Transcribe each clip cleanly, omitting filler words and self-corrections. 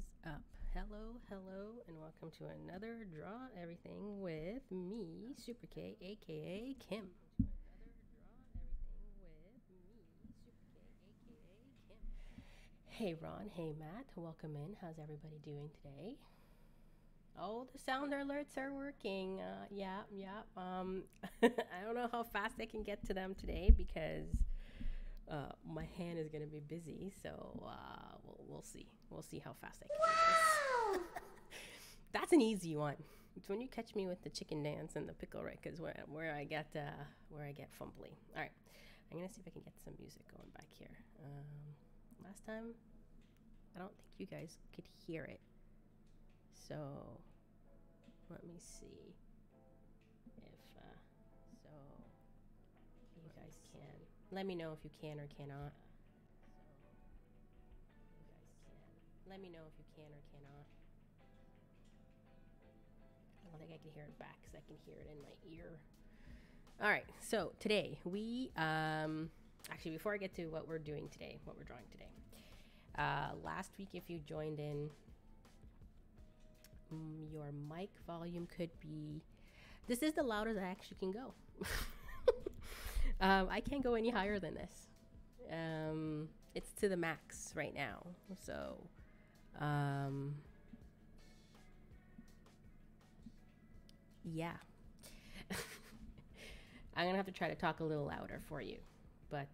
is up? Hello, and welcome to another Draw Everything with me, Super K, aka Kim. Hey Ron, hey Matt, welcome in. How's everybody doing today? Oh, the sound alerts are working. I don't know how fast I can get to them today because my hand is going to be busy, so we'll see. We'll see how fast I can do this. That's an easy one. It's when you catch me with the chicken dance and the pickle rick is where I get fumbly. All right, I'm going to see if I can get some music going back here. Last time, I don't think you guys could hear it. So, let me see if, you guys can. Let me know if you can or cannot. Let me know if you can or cannot. I don't think I can hear it back because I can hear it in my ear. All right, so today we, actually, before I get to what we're doing today, what we're drawing today. Last week, if you joined in, your mic volume could be... This is the loudest I actually can go. I can't go any higher than this. It's to the max right now. So, yeah. I'm going to have to try to talk a little louder for you. But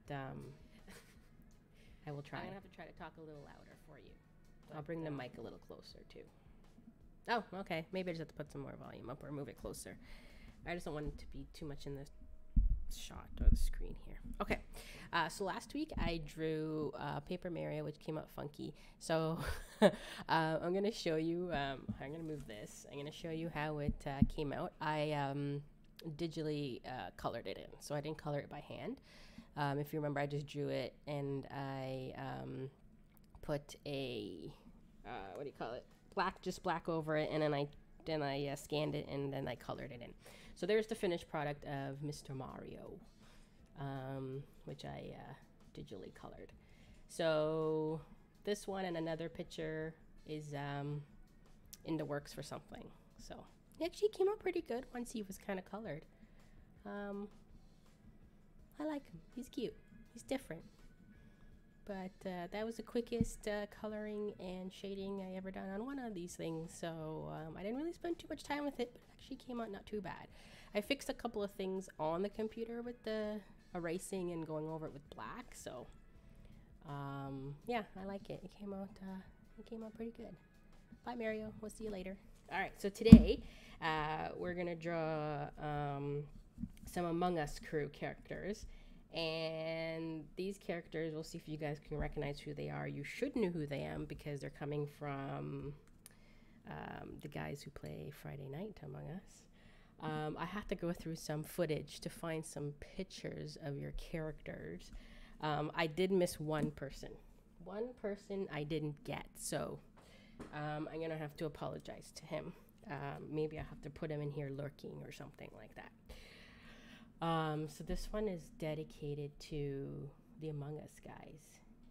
I will try. I'm gonna have to try to talk a little louder for you. I'll bring the mic a little closer too. Oh, okay. Maybe I just have to put some more volume up or move it closer. I just don't want it to be too much in the shot or the screen here. Okay. So last week I drew Paper Mario, which came out funky. So I'm gonna show you. I'm gonna move this. I'm gonna show you how it came out. I digitally colored it in, so I didn't color it by hand. If you remember, I just drew it and I put a black over it, and then I scanned it and then I colored it in. So there's the finished product of Mr. Mario, which I digitally colored. So this one and another picture is in the works for something. So it actually came out pretty good once he was kind of colored. I like him. He's cute. He's different. But that was the quickest coloring and shading I ever done on one of these things. So I didn't really spend too much time with it, but it actually came out not too bad. I fixed a couple of things on the computer with the erasing and going over it with black. So yeah, I like it. It came out pretty good. Bye, Mario. We'll see you later. All right, so today we're going to draw some Among Us crew characters. And these characters, we'll see if you guys can recognize who they are. You should know who they are because they're coming from the guys who play Friday Night Among Us. I have to go through some footage to find some pictures of your characters. I did miss one person. One person I didn't get, so... I'm gonna have to apologize to him. Maybe I have to put him in here lurking or something like that. So this one is dedicated to the Among Us guys.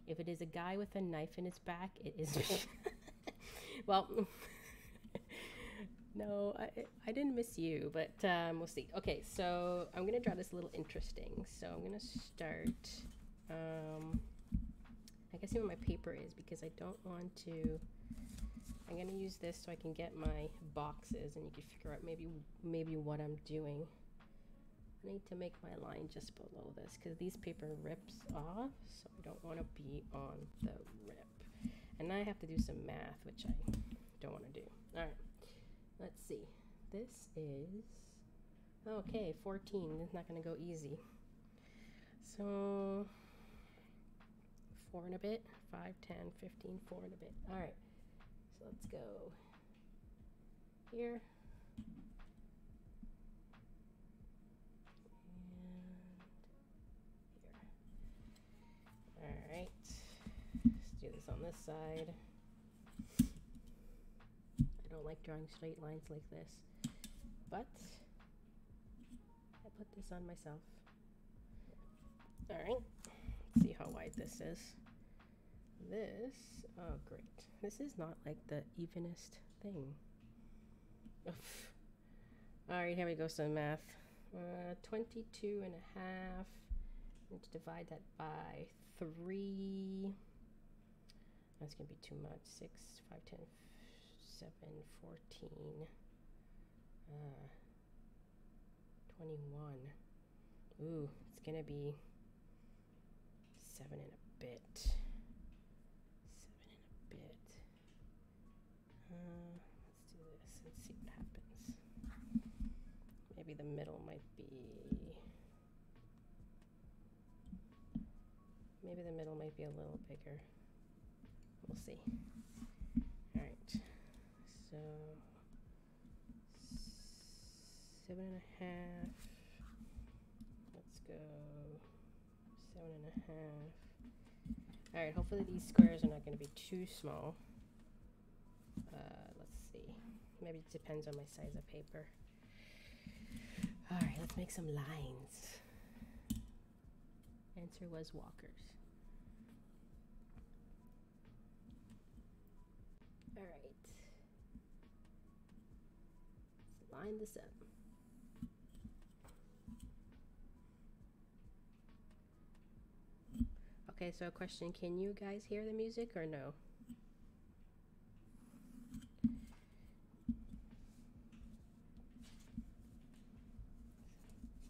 If it is a guy with a knife in his back, it is. Well, no, I didn't miss you, but we'll see. Okay, so I'm gonna draw this a little interesting. So I'm gonna start. I can see where my paper is because I don't want to. I'm gonna use this so I can get my boxes and you can figure out maybe what I'm doing. I need to make my line just below this because these paper rips off, so I don't want to be on the rip. And now I have to do some math, which I don't want to do. All right, let's see. This is okay. 14. It's not gonna go easy. So 4 and a bit, 5, 10, 15, 4 and a bit. All right. So let's go here. And here. All right. Let's do this on this side. I don't like drawing straight lines like this, but I put this on myself. All right. See how wide this is. this. Oh, great. This is not like the evenest thing. Oof. All right, here we go. Some math. 22 and a half. Need to divide that by 3. That's going to be too much. 6, 5, 10, 7, 14, 21. Ooh, it's going to be 7 and a bit. 7 and a bit. Let's do this and see what happens. Maybe the middle might be... Maybe the middle might be a little bigger. We'll see. All right. So 7 and a half. Let's go 7 and a half. All right. Hopefully these squares are not going to be too small. Let's see. Maybe it depends on my size of paper. All right. Let's make some lines. Answer was walkers. All right, let's line this up. Okay, so a question, can you guys hear the music or no?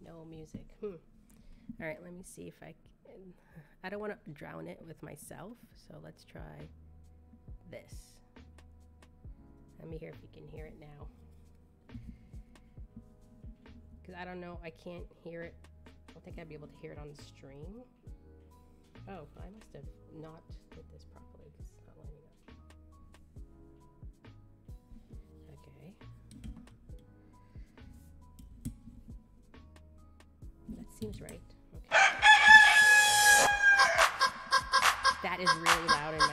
No music, All right, let me see if I can. I don't want to drown it with myself, so let's try this. Let me hear if you can hear it now. Because I don't know, I can't hear it. I don't think I'd be able to hear it on the stream. Oh, I must have not did this properly because it's not lining up. Okay. That seems right. Okay. That is really loud in my ear.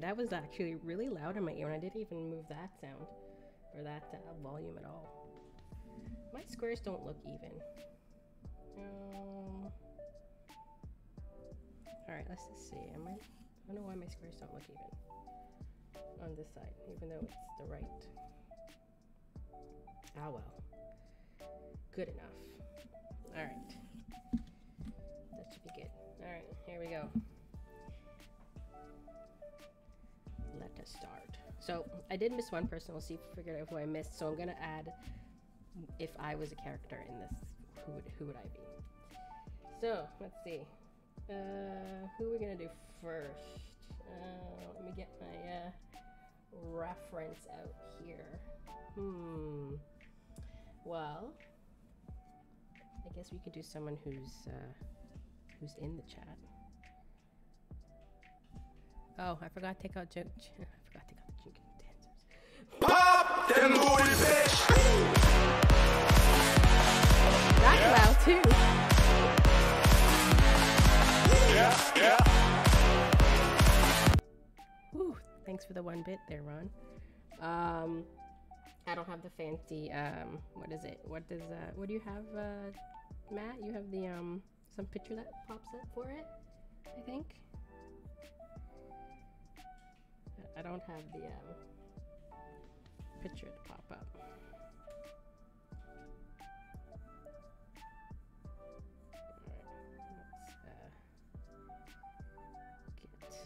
That was actually really loud in my ear, and I didn't even move that sound or that volume at all. My squares don't look even. All right, let's just see. I don't know why my squares don't look even on this side, even though it's the right. Ah, well, good enough. All right, that should be good. All right, here we go. Let us start. So I did miss one person. We'll see if we figured out who I missed. So I'm gonna add, if I was a character in this, who would I be? So let's see. Who are we gonna do first? Let me get my reference out here. Well, I guess we could do someone who's in the chat. Oh, I forgot to take out joke. I forgot to take out the joke dancers. Pop them booty, bitch! That's loud too. Yeah, yeah. Whew, thanks for the one bit there, Ron. I don't have the fancy. What is it? What does? What do you have, Matt? You have the some picture that pops up for it, I think. I don't have the picture to pop up. All right, let's get this.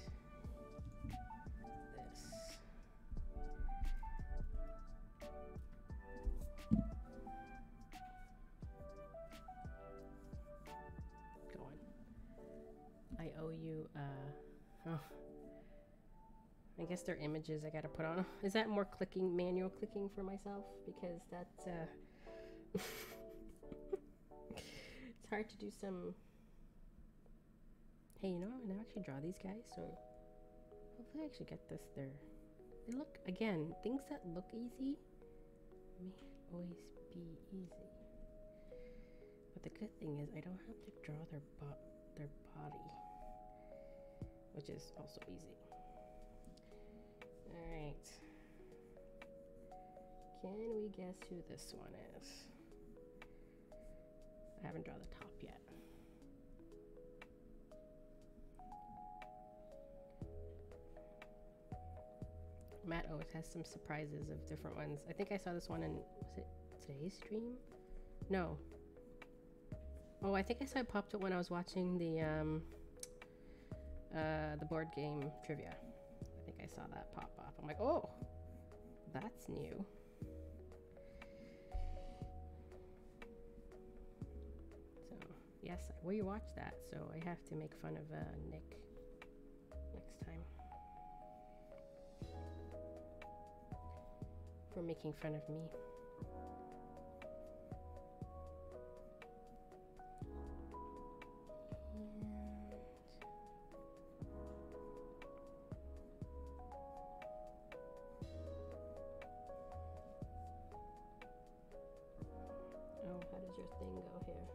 Go on. I owe you. Oh. I guess they're images I gotta put on. Is that more clicking, manual clicking for myself? Because that's, it's hard to do some... Hey, you know what? I'm gonna actually draw these guys, so... Hopefully I actually get this there. They look, again, things that look easy may always be easy. But the good thing is I don't have to draw their body, which is also easy. All right. Can we guess who this one is? I haven't drawn the top yet. Matt always has some surprises of different ones. I think I saw this one in, was it today's stream? No. Oh, I think I saw it popped up when I was watching the board game trivia. I think I saw that pop up. I'm like, oh, that's new. So, yes, we watched that, so I have to make fun of Nick next time. For making fun of me. And oh, how does your thing go here?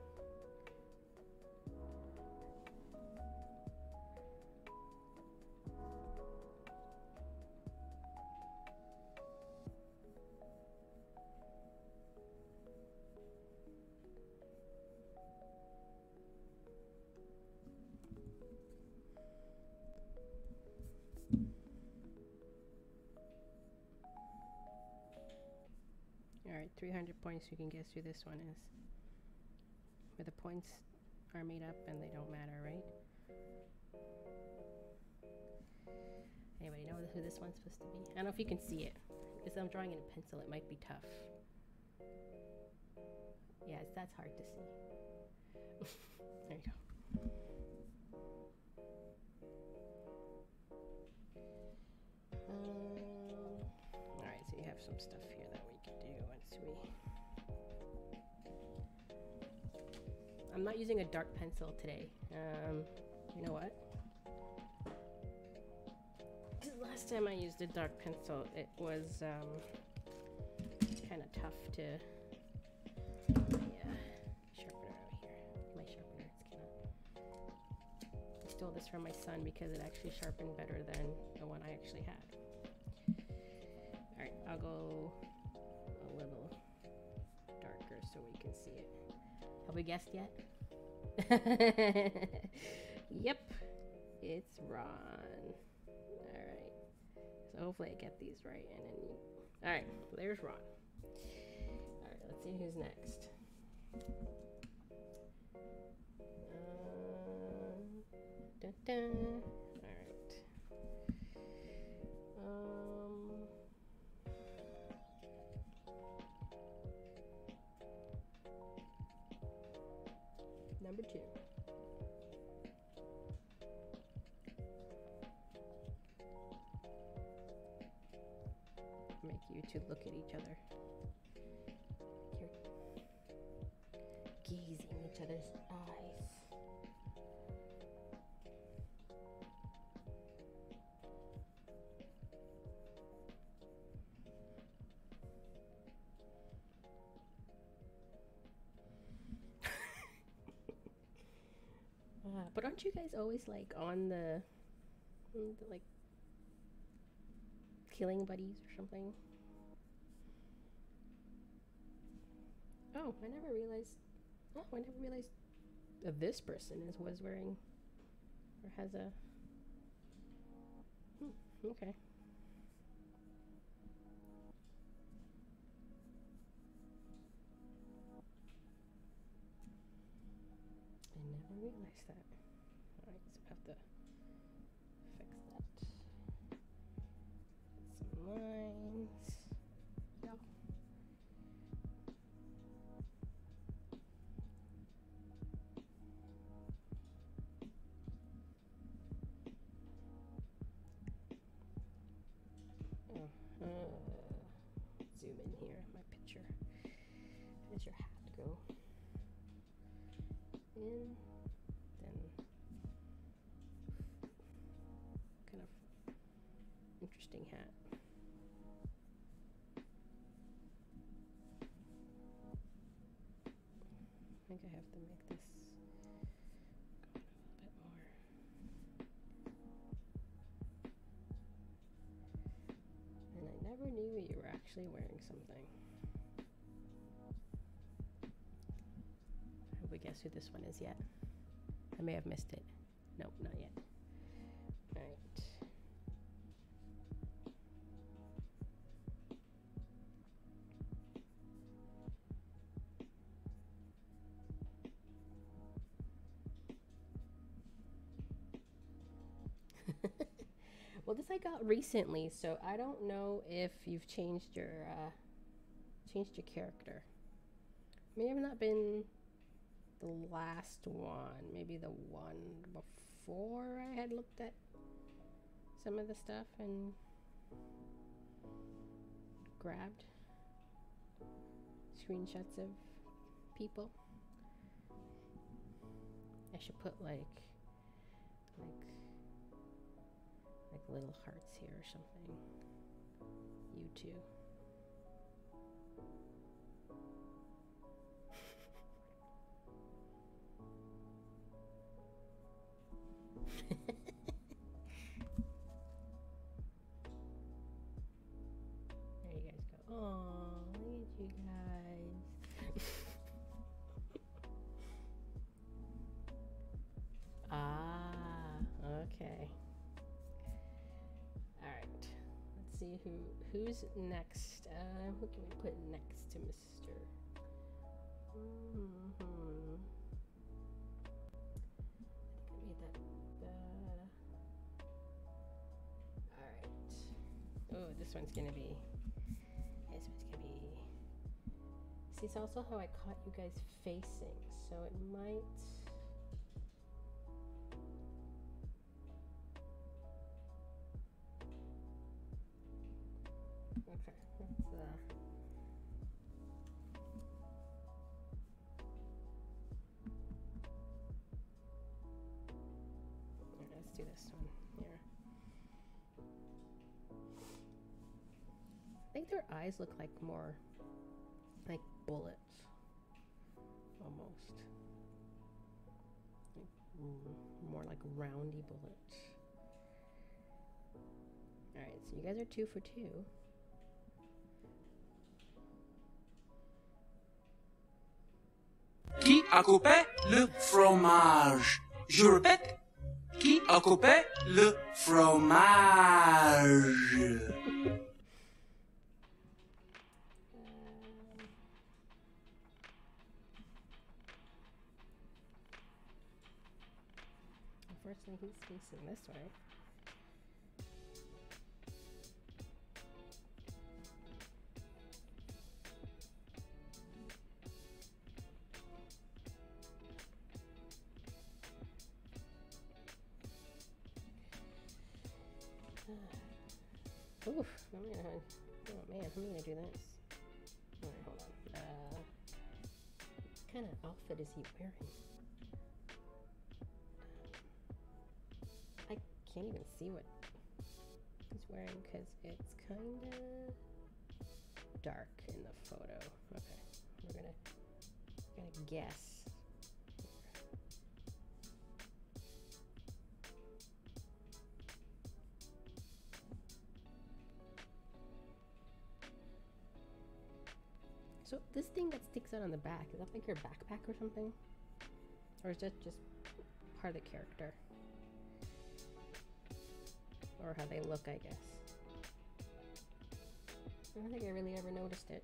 Alright, 300 points, you can guess who this one is. Where the points are made up and they don't matter, right? Anybody know who this one's supposed to be? I don't know if you can see it. Because I'm drawing in a pencil, it might be tough. Yeah, that's hard to see. There you go. Alright, so you have some stuff here that we can do once we... I'm not using a dark pencil today. You know what? The last time I used a dark pencil, it was kind of tough to... Yeah, sharpener over here. My sharpener, it's kind of... I stole this from my son because it actually sharpened better than the one I actually had. Alright, I'll go a little darker so we can see it. Have we guessed yet? Yep, it's Ron. Alright, so hopefully I get these right. And then you... Alright, there's Ron. Alright, let's see who's next. Dun dun. Alright. Number two. Make you two look at each other. Here. Gaze in each other's eyes. But aren't you guys always like on the, like killing buddies or something? Oh, I never realized. Oh, I never realized that this person was wearing or has a. Okay. I never realized that. Alright, so I have to fix that. Get some lines. Yeah. Zoom in here, my picture. Where's your hat go? In, then kind of interesting hat. actually wearing something. Have we guessed who this one is yet? I may have missed it. Nope, not yet. All right. Well, this I got recently, so I don't know if you've changed your character. May have not been the last one, maybe the one before. I had looked at some of the stuff and grabbed screenshots of people. I should put like little hearts here or something. You too. There you guys go. Oh, look at you guys. Okay. See who's next. Who can we put next to Mr. I think I made that. All right. Oh, this one's gonna be. See, it's also how I caught you guys facing, so it might. Eyes look like more like bullets almost, like, more like roundy bullets. All right, so you guys are 2 for 2. Qui a coupé le fromage? Je répète, qui a coupé le fromage? He's facing this way. Oof, oh man, I'm gonna do this. All right, hold on. What kind of outfit is he wearing? I can't even see what he's wearing because it's kind of dark in the photo. Okay, we're gonna guess. So this thing that sticks out on the back, is that like your backpack or something? Or is that just part of the character? Or how they look, I guess. I don't think I really ever noticed it.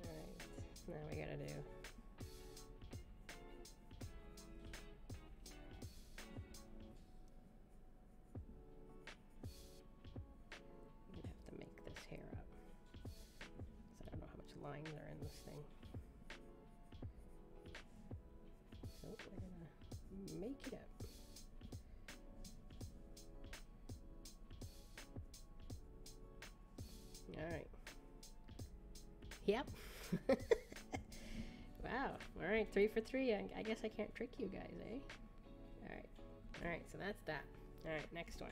Alright, now we gotta do. Yep. Wow. All right, 3 for 3. I guess I can't trick you guys, eh? All right. All right. So that's that. All right. Next one.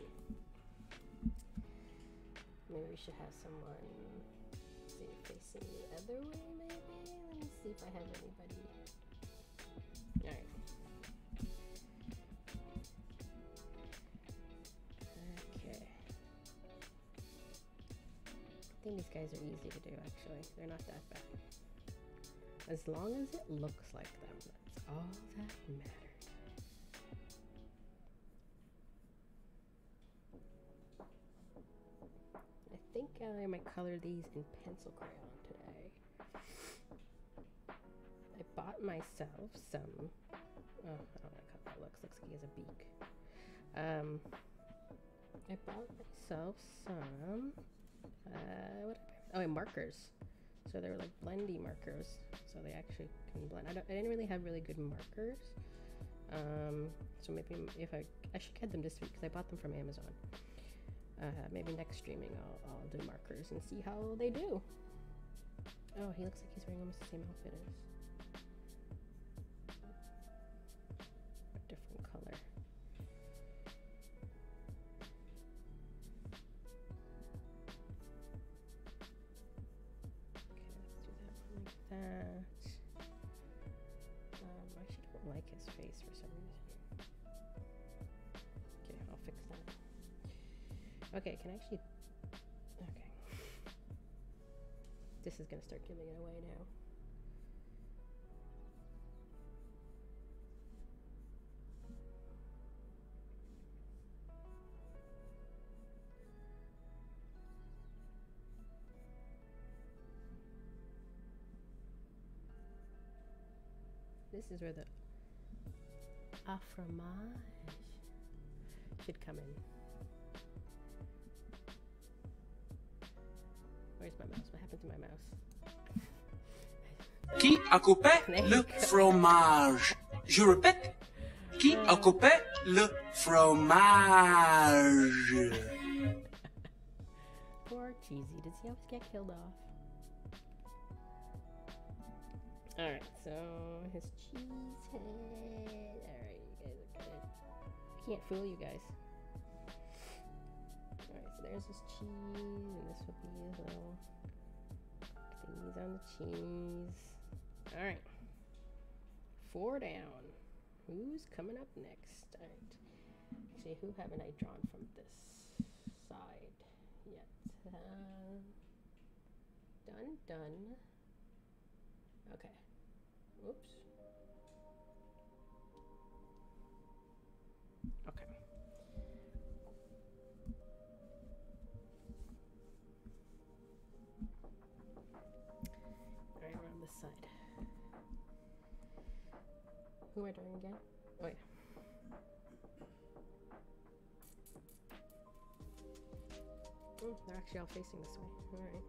Maybe we should have someone see facing the other way. Maybe. Let me see if I have anybody. All right. I think these guys are easy to do, actually. They're not that bad. As long as it looks like them, that's all that matters. I think I might color these in pencil crayon today. I bought myself some, oh, I don't like how that looks like he has a beak. I bought myself some, what did I buy? Oh, and markers. So they were like blendy markers, so they actually can blend. I didn't really have really good markers, so maybe if I should get them this week because I bought them from Amazon. Maybe next streaming I'll do markers and see how they do. Oh, he looks like he's wearing almost the same outfit as a different color. That. I actually don't like his face for some reason. Okay, I'll fix that. Okay, can I actually... Okay. This is gonna start giving it away now. This is where the afframage should come in. Where's my mouse? What happened to my mouse? Qui a coupé le fromage? Je répète. Qui a coupé le fromage? Poor Cheesy. Does he always get killed off? Alright, so his cheese head. Alright, you guys are good. I can't fool you guys. Alright, so there's his cheese, and this will be his little thingies on the cheese. Alright. 4 down. Who's coming up next? Alright. Actually, who haven't I drawn from this side yet? Done. Okay. Oops. Okay. All right, around this side. Who am I drawing again? Oh yeah. Oh, they're actually all facing this way. All right.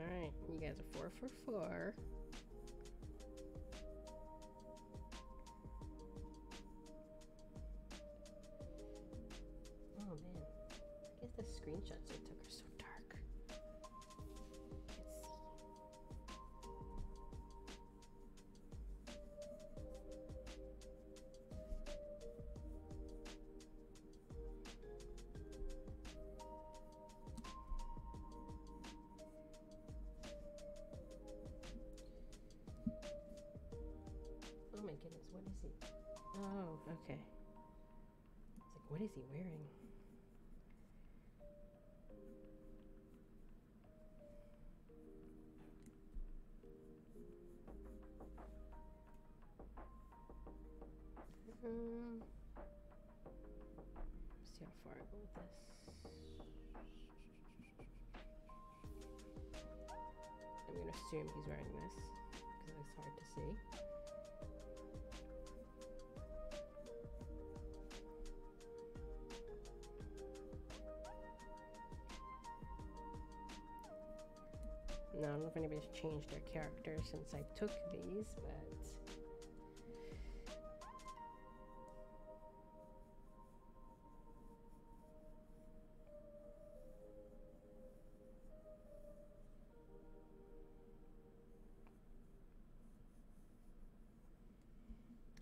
Alright, you guys are 4 for 4. Oh man. I guess the screenshots I took are so dark. I can't see. Okay. I was like, what is he wearing? Let's see how far I go with this. I'm gonna assume he's wearing this because it's hard to see. Now, I don't know if anybody's changed their character since I took these, but...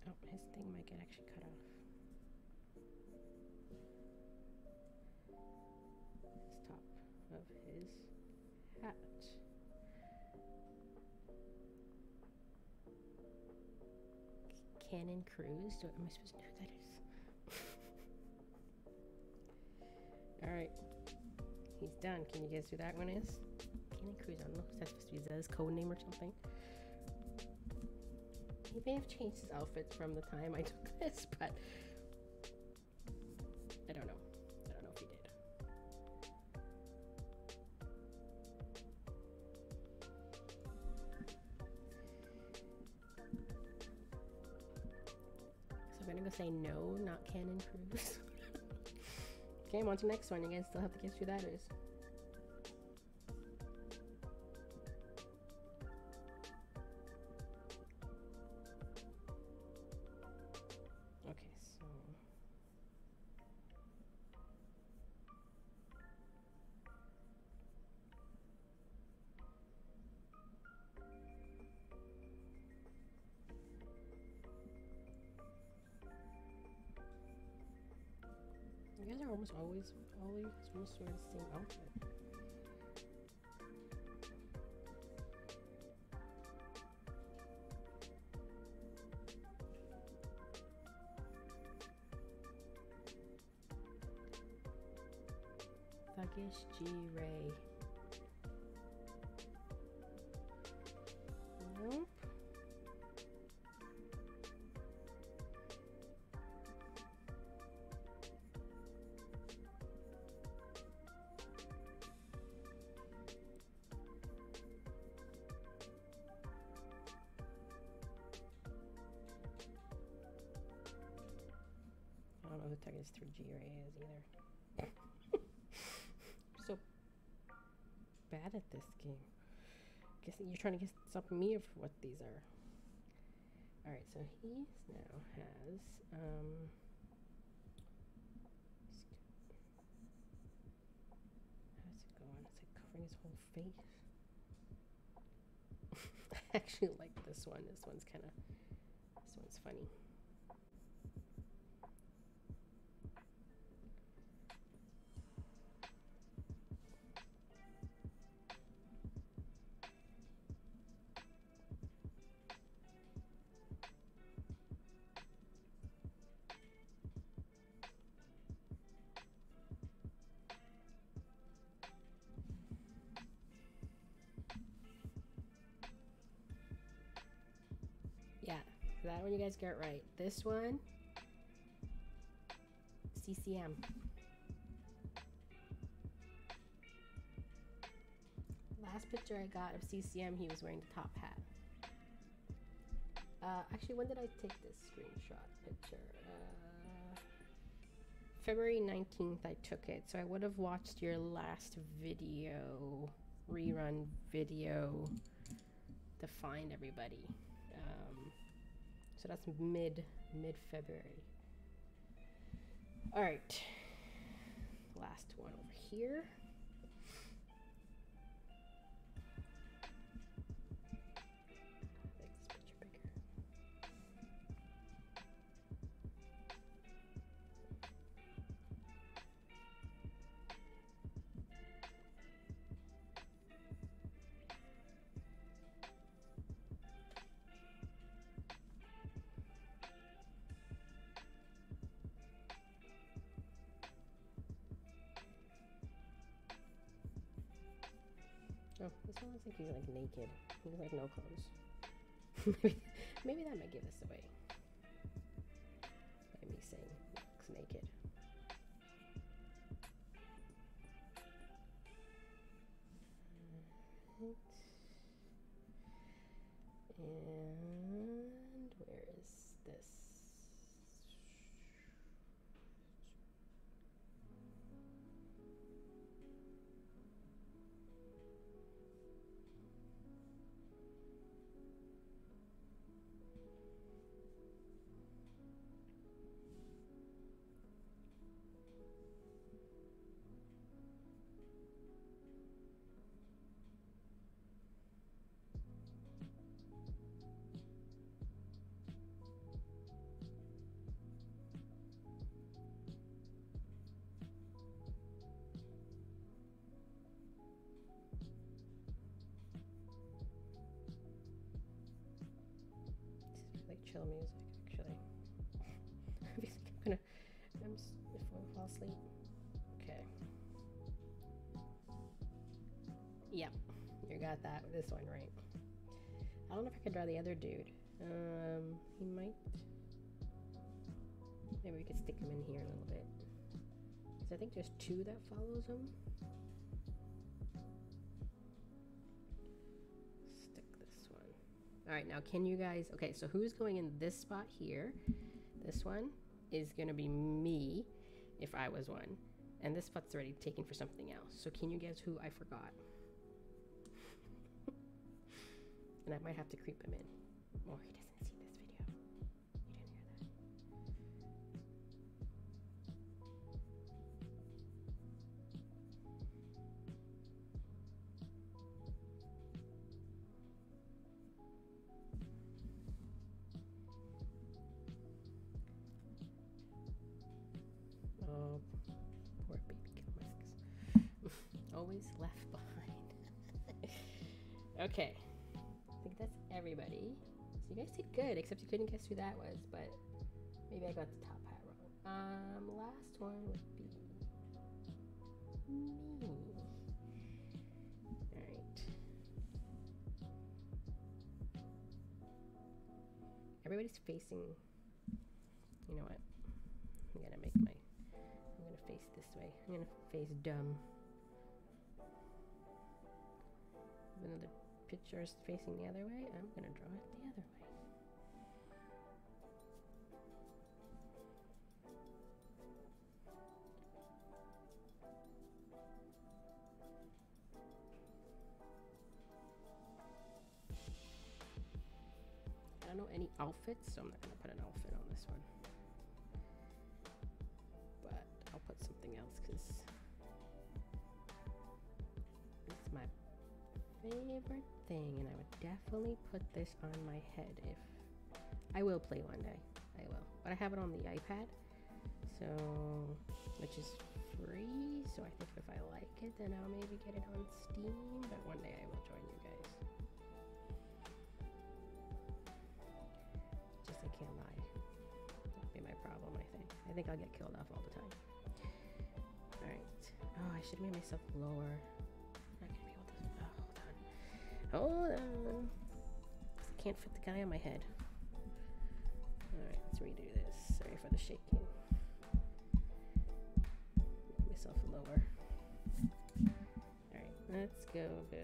Oh, his thing might get actually cut off. It's top of his hat. Cannon Cruise? Am I supposed to know who that is? Alright. He's done. Can you guess who that one is? Candy Cruiser. I don't know if that's supposed to be Zez's code name or something. He may have changed his outfits from the time I took this, but I don't know. I don't know if he did. So I'm gonna go say no, not Cannon Cruise. Okay, on to the next one. You guys still have to guess who that is. Okay, so you guys are almost wearing the same outfit. G. Ray. Nope. I don't know who the is through G. Ray is either. Bad at this game. Guessing you're trying to guess up me of what these are. All right, so he now has how's it going? It's like covering his whole face. I actually like this one. This one's funny. That one you guys got right. This one, CCM. Last picture I got of CCM, he was wearing the top hat. Actually, when did I take this screenshot picture? February 19th I took it, so I would have watched your last video, rerun video, to find everybody. So that's mid-February. All right, last one over here. Make this picture bigger. This one looks like he's like naked. He's like no clothes. Maybe that might give this away. By me saying he looks naked. And where is this? Chill music, actually. I feel like I'm gonna fall asleep. Okay. Yep, you got that. This one right. I don't know if I can draw the other dude. He might. Maybe we could stick him in here a little bit. Because I think there's two that follows him. Stick this one. All right, now can you guys... Okay, so who's going in this spot here? This one is going to be me, if I was one. And this spot's already taken for something else. So can you guess who I forgot? And I might have to creep him in. Or he doesn't see this video. You didn't hear that. Oh, poor baby kill masks. Always left behind. Okay. I think that's everybody. So you guys did good, except you couldn't guess who that was, but maybe I got the top hat wrong. Last one would be me. Alright. Everybody's facing, you know what? I'm gonna make my, I'm gonna face this way. I'm gonna face dumb. Another pictures facing the other way, I'm gonna draw it the other way. I don't know any outfits, so I'm not gonna put an outfit on this one. But I'll put something else because it's my favorite thing, and I would definitely put this on my head if I will play one day. I will, but I have it on the iPad, so which is free. So I think if I like it, then I'll maybe get it on Steam. But one day I will join you guys. Just I can't lie. That'll be my problem. I think I'll get killed off all the time. All right. Oh, I should have made myself lower. Hold on. I can't fit the guy on my head. Alright, let's redo this. Sorry for the shaking. Make myself lower. Alright, let's go here.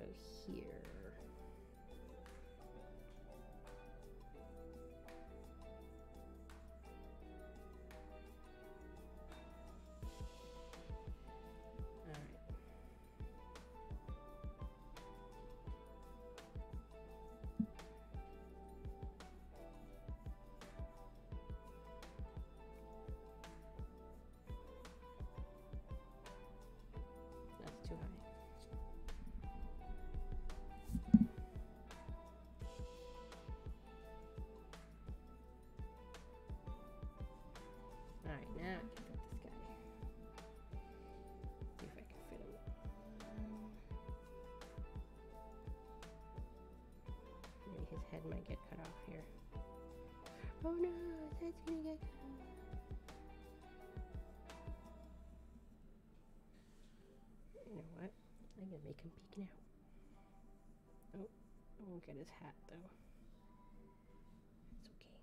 Get his hat though. It's okay.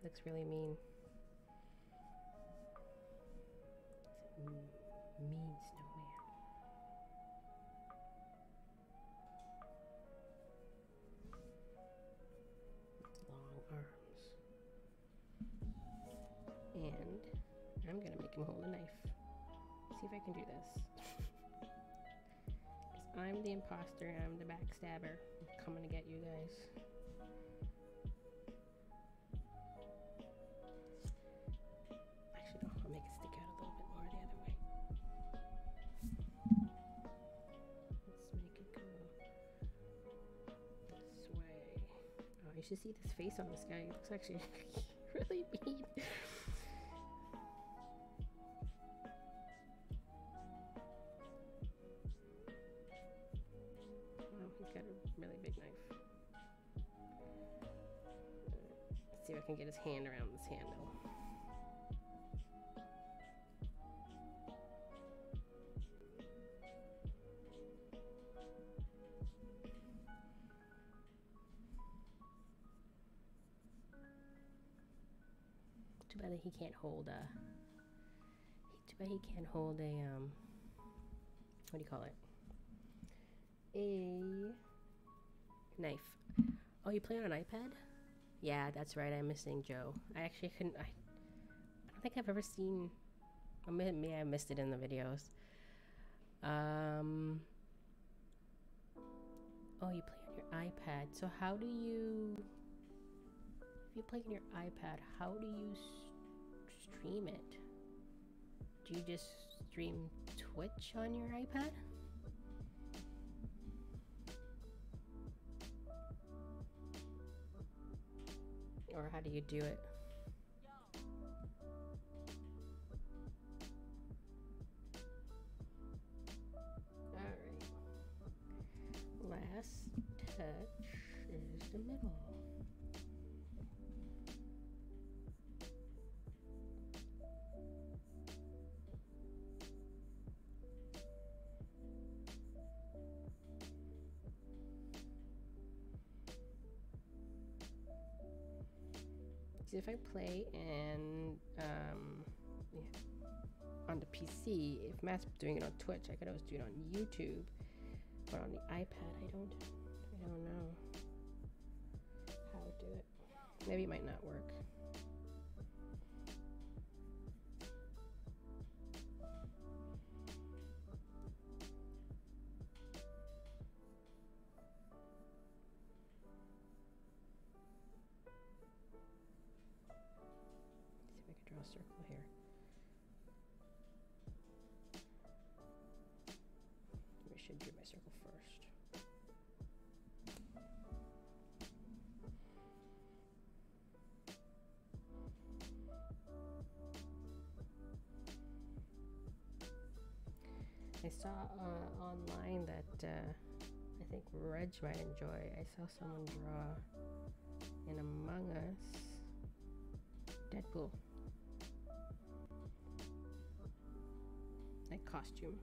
He looks really mean. It's a mean snowman. I'm gonna make him hold a knife. See if I can do this. Cause I'm the imposter, I'm the backstabber. I'm coming to get you guys. Actually, no, I'll make it stick out a little bit more the other way. Let's make it go this way. Oh, you should see this face on this guy. He looks actually really mean. He's got a really big knife. Let's see if I can get his hand around this handle. Too bad that he can't hold a. Too bad he can't hold a what do you call it? A knife. Oh, you play on an iPad? Yeah, that's right. I'm missing Joe. I actually couldn't. I don't think I've ever seen. Maybe I missed it in the videos. Oh, you play on your iPad. So how do you? If you play on your iPad, how do you stream it? Do you just stream Twitch on your iPad? Or how do you do it? Alright. Last touch is the middle. If I play and on the PC, if Matt's doing it on Twitch, I could always do it on YouTube, but on the iPad, I don't know how to do it. Maybe it might not work. Online that I think Reg might enjoy. I saw someone draw in Among Us Deadpool. That costume.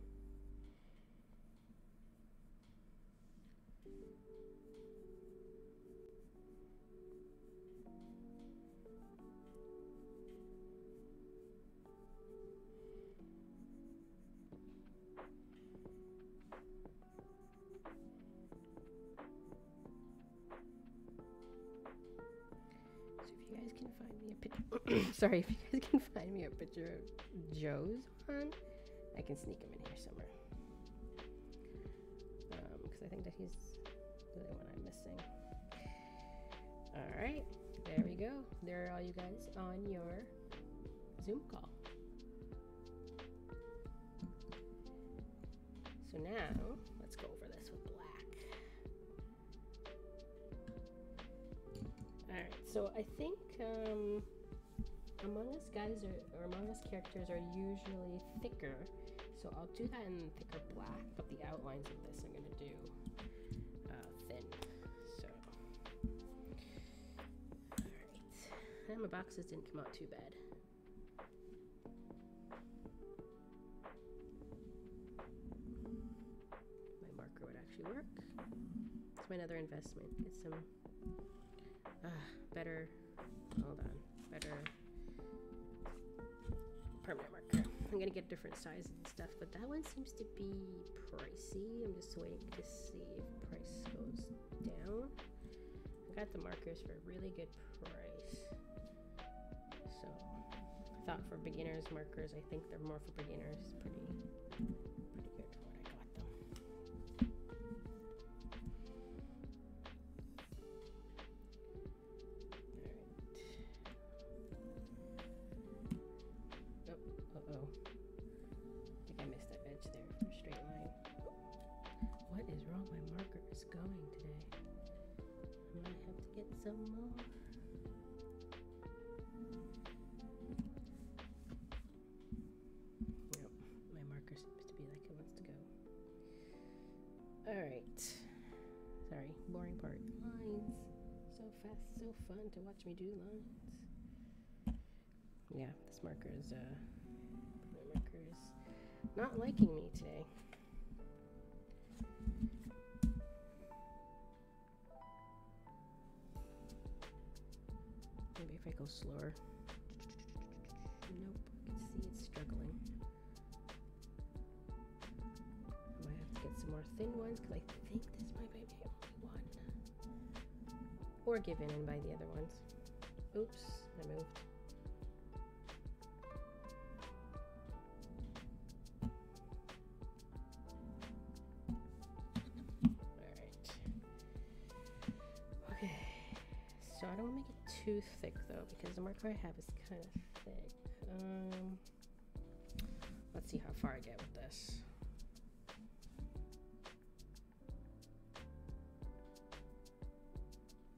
Sorry, if you guys can find me a picture of Joe's one, I can sneak him in here somewhere. Because I think that he's the one I'm missing. Alright, there we go. There are all you guys on your Zoom call. So now, let's go over this with black. Alright, so I think... Among Us guys or Among Us characters are usually thicker, so I'll do that in thicker black, but the outlines of this I'm going to do thin. So, alright, and my boxes didn't come out too bad. My marker would actually work. It's my another investment. Get some better, hold on, better... permanent marker. I'm gonna get different sizes and stuff, but that one seems to be pricey. I'm just waiting to see if price goes down. I got the markers for a really good price. So I thought for beginners markers, I think they're more for beginners. Pretty good for what I got them. Sorry, boring part. Lines. So fast, so fun to watch me do lines. Yeah, this marker is, not liking me today. Maybe if I go slower. Nope, I can see it's struggling. I might have to get some more thin ones because I think this might be the only one. Or give in and buy the other ones. Oops, I moved. Too thick though, because the marker I have is kind of thick. Let's see how far I get with this.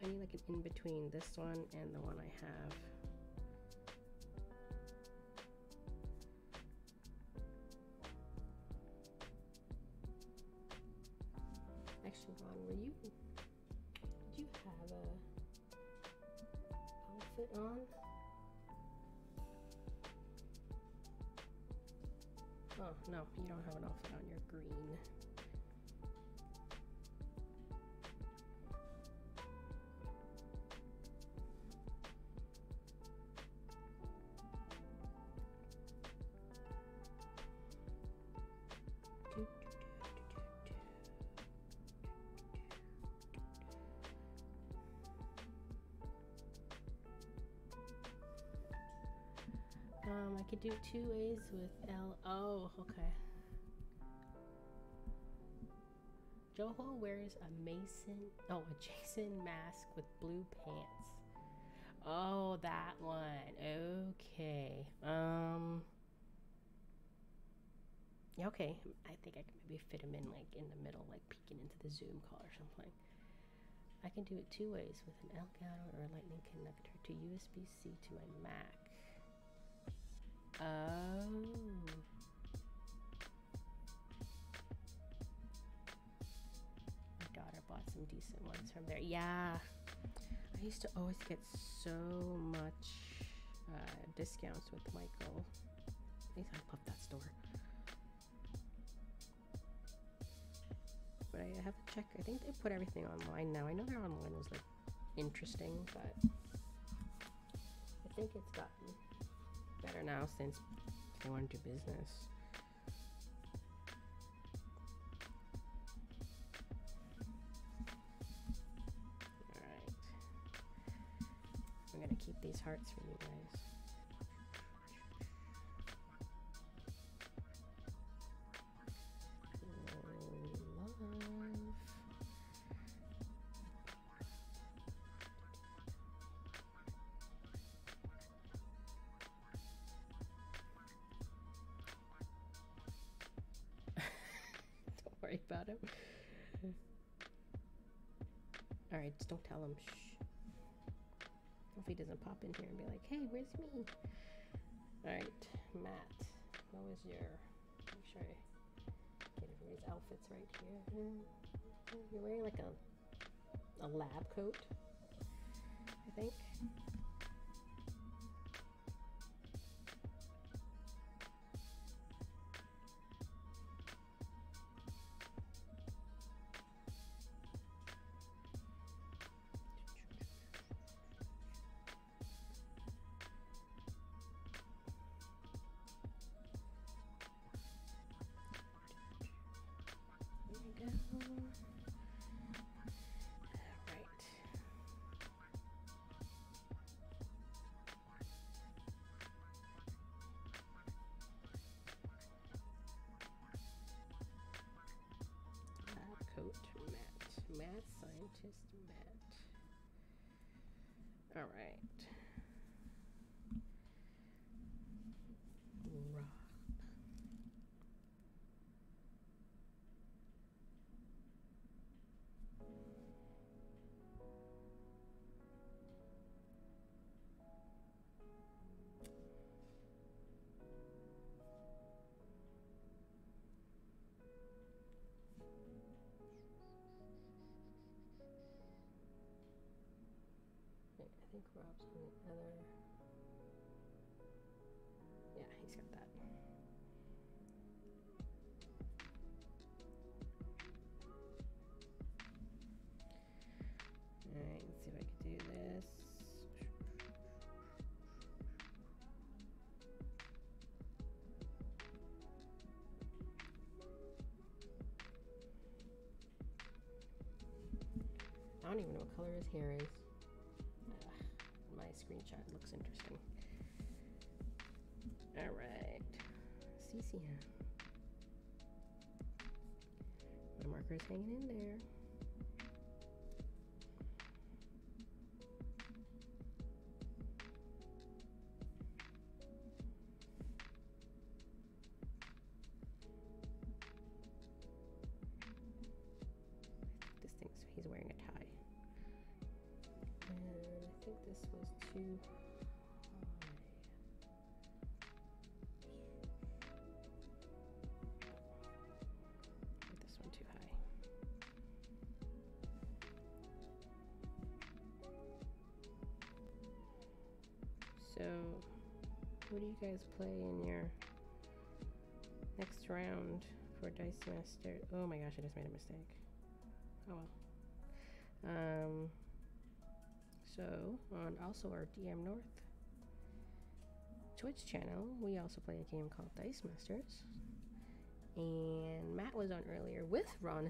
I need like an in between this one and the one I have. Actually, Ron, were you? Did you have a? On. Oh, no, you don't have an outfit on, you're green. I could do two ways with L. Oh, okay. Joho wears a Jason mask with blue pants. Oh, that one. Okay. Yeah, okay. I think I can maybe fit him in like in the middle, like peeking into the Zoom call or something. I can do it two ways with an Elgato or a lightning connector to USB-C to my Mac. Oh. My daughter bought some decent ones from there. Yeah. I used to always get so much discounts with Michael. At least I love that store. But I have to check. I think they put everything online now. I know their online was like interesting, but I think it's gotten better now since they want to do business. All right, I'm gonna keep these hearts for you guys. About him. All right, just don't tell him. Shh. Hope he doesn't pop in here and be like, "Hey, where's me?" All right, Matt, what was your? Make sure I get everybody's outfits right here. You're wearing like a lab coat, I think. Math scientist Matt. All right. Rob. think Rob's on the other. Yeah, he's got that. Alright, let's see if I can do this. I don't even know what color his hair is. My screenshot looks interesting. Alright. CCM. The marker's hanging in there. So, what do you guys play in your next round for Dice Master? Oh my gosh, I just made a mistake. Oh well. So, on also our DM North Twitch channel, we also play a game called Dice Masters. And Matt was on earlier with Ron,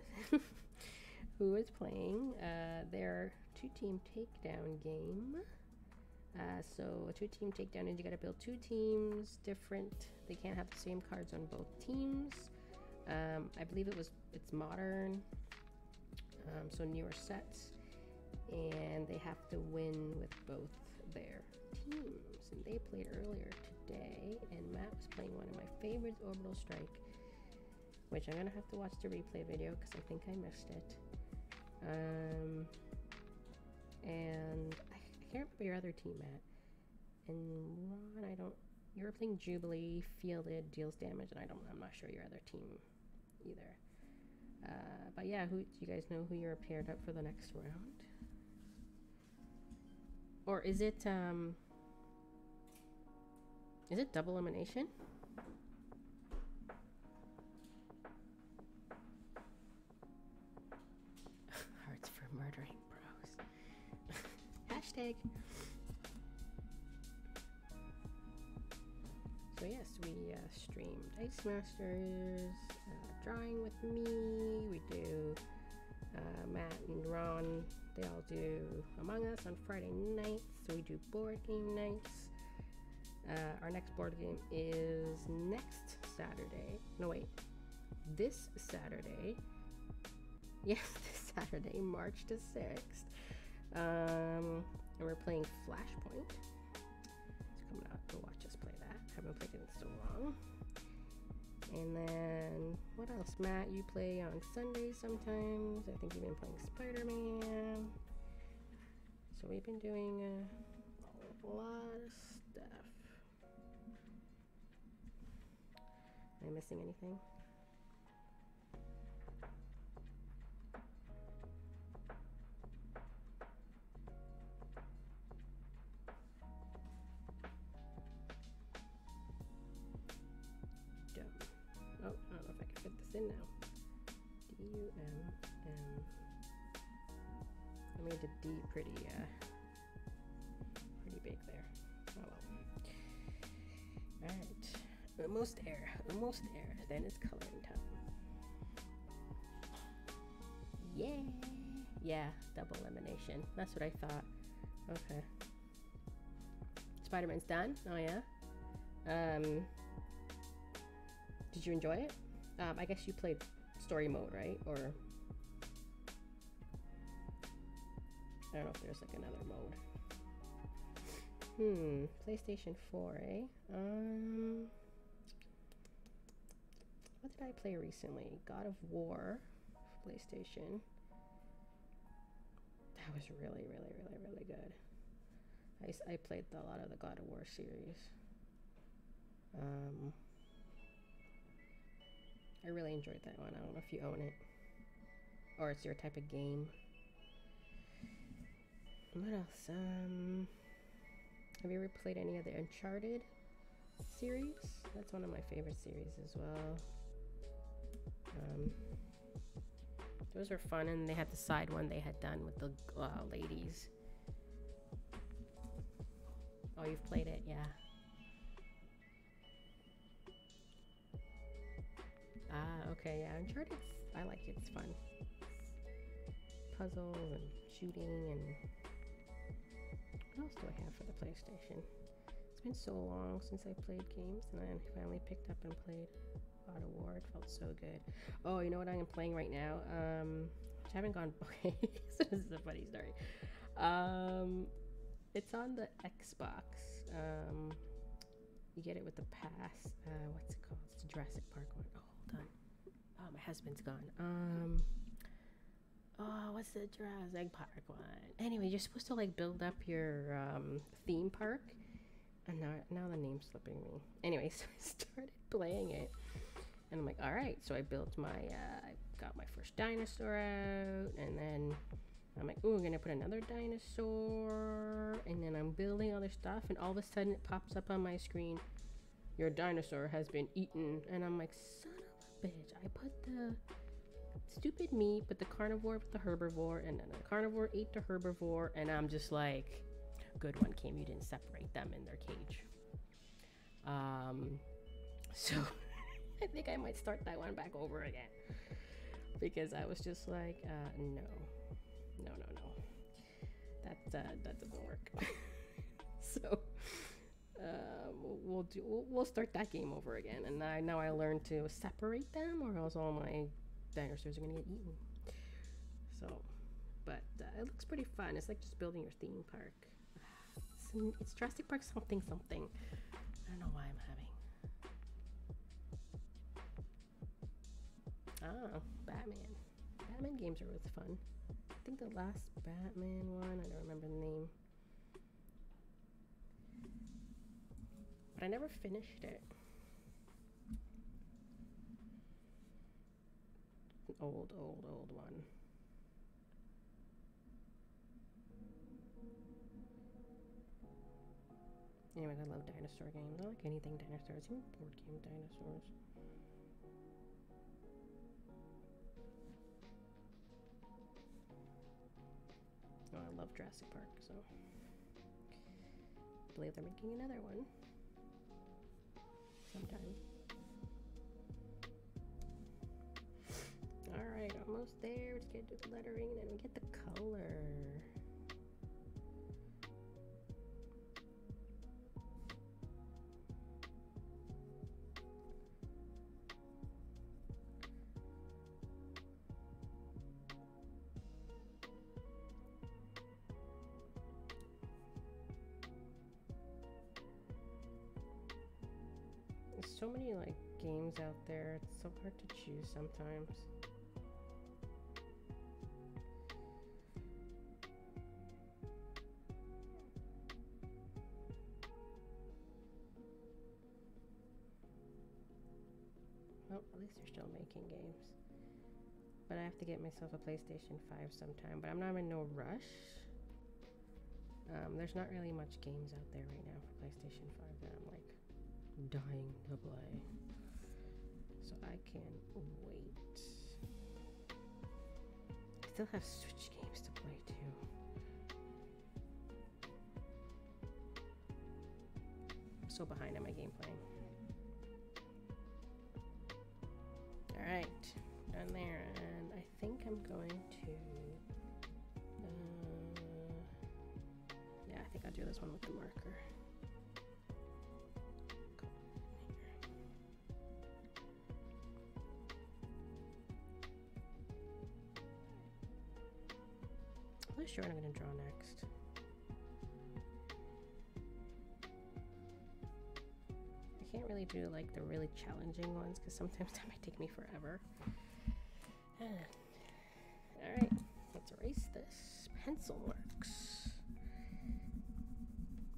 who was playing their two-team takedown game. So a two-team takedown is you gotta build two teams different. They can't have the same cards on both teams. I believe it's modern, so newer sets, and they have to win with both their teams. And they played earlier today, and Matt was playing one of my favorites, Orbital Strike, which I'm gonna have to watch the replay video because I think I missed it. And I can't remember your other team, Matt. And Ron, I don't. You were playing Jubilee, fielded, deals damage, and I'm not sure your other team either. But yeah, do you guys know who you're paired up for the next round? Or is it double elimination? Hearts for murdering. Hashtag. So yes, we stream Dice Masters, drawing with me. We do Matt and Ron. They all do Among Us on Friday nights. So we do board game nights. Our next board game is next Saturday. No wait, this Saturday. Yes, this Saturday, March the 6th. And we're playing Flashpoint. So come out and watch us play that. I haven't played it in so long. And then what else, Matt? You play on Sundays sometimes. I think you've been playing Spider-Man. So we've been doing a lot of stuff. Am I missing anything? In now, I made the D pretty big there. Oh well. All right, almost there. Then it's coloring time. Yeah, yeah, double elimination. That's what I thought. Okay. Spider-Man's done. Oh yeah. Did you enjoy it? I guess you played story mode, right? Or I don't know if there's like another mode. PlayStation 4, eh? What did I play recently? God of War, PlayStation. That was really good. I played a lot of the God of War series. I really enjoyed that one. I don't know if you own it or it's your type of game. What else? Have you ever played any other Uncharted series? That's one of my favorite series as well. Those were fun, and they had the side one they had done with the ladies. Oh, you've played it, yeah. Ah, okay, yeah, Uncharted, I like it, it's fun. Puzzles and shooting and... What else do I have for the PlayStation? It's been so long since I played games, and I finally picked up and played God of War. It felt so good. Oh, you know what I'm playing right now? Which I haven't gone... Okay, so this is a funny story. It's on the Xbox. You get it with the pass. What's it called? It's the Jurassic Park one. Oh, hold on. Oh, my husband's gone. Oh, what's the Jurassic Park one? Anyway, you're supposed to like build up your theme park. And now the name's slipping me. Anyway, so I started playing it. And I'm like, all right. So I built my, I got my first dinosaur out. And then... I'm like, ooh, I'm gonna put another dinosaur, and then I'm building other stuff, and all of a sudden it pops up on my screen, your dinosaur has been eaten, and I'm like, son of a bitch, I put the stupid meat, put the carnivore with the herbivore, and then the carnivore ate the herbivore, and I'm just like, good one, Kim, you didn't separate them in their cage. So, I think I might start that one back over again, because I was just like, no, that doesn't work. So we'll start that game over again, and now I learned to separate them, or else all my dinosaurs are gonna get eaten. So, but it looks pretty fun. It's like just building your theme park. It's Jurassic Park something something. I don't know why I'm having. Ah, Batman. Batman games are always fun. I think the last Batman one, I don't remember the name. But I never finished it. It's an old one. Anyway, I love dinosaur games. I like anything dinosaurs, even board game dinosaurs. Oh, I love Jurassic Park, so I believe they're making another one sometime. All right, almost there. We're just gonna do the lettering, and then we get the color. So many like games out there, it's so hard to choose sometimes. Well, at least they're still making games, but I have to get myself a PlayStation 5 sometime, but I'm not in no rush. There's not really much games out there right now for PlayStation 5 that I'm like dying to play, so I can wait. I still have Switch games to play too. I'm so behind on my game playing. All right, done there, and I think I'm going to. Yeah, I think I'll do this one with the marker. Sure, I'm going to draw next. I can't really do like the really challenging ones because sometimes that might take me forever. Alright, let's erase this. Pencil marks.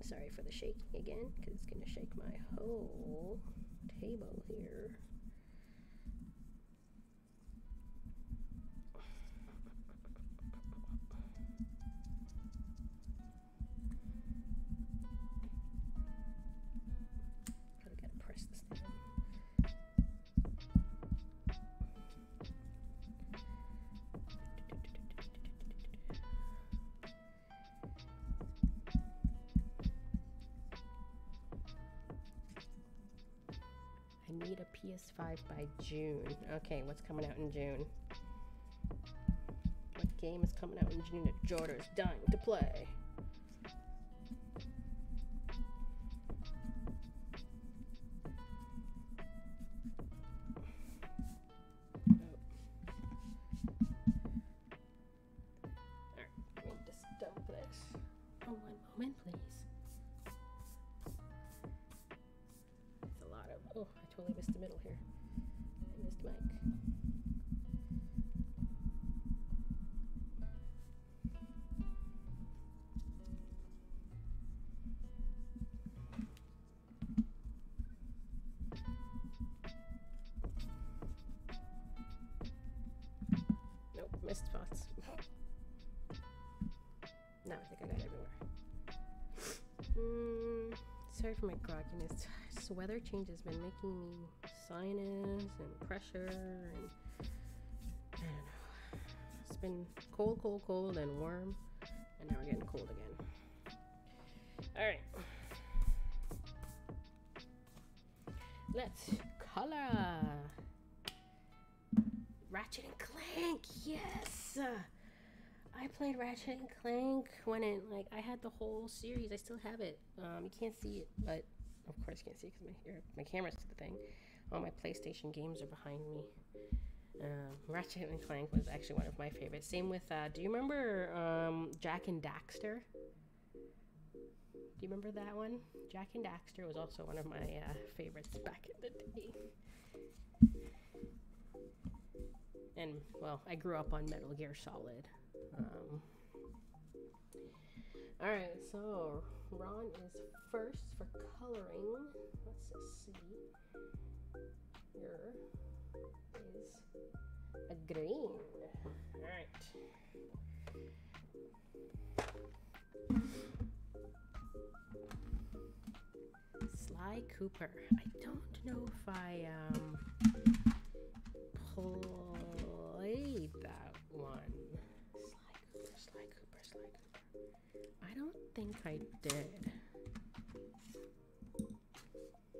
Sorry for the shaking again because it's going to shake my whole table here. get a PS5 by June. Okay, what's coming out in June? What game is coming out in June that Jordan is dying to play? For my grogginess, this weather change has been making me sinus and pressure, and I don't know. It's been cold, cold, cold, and warm, and now we're getting cold again. All right, let's color. Ratchet and Clank, yes. I played Ratchet and Clank when it, like, I had the whole series. I still have it. You can't see it, but of course you can't see it because my camera's to the thing. All my PlayStation games are behind me. Ratchet and Clank was actually one of my favorites. Same with, do you remember Jak and Daxter? Do you remember that one? Jak and Daxter was also one of my favorites back in the day. And, well, I grew up on Metal Gear Solid. Alright, so Ron is first for coloring. Let's see. Here is a green. Alright. Sly Cooper. I don't know if I played that one. I don't think I did.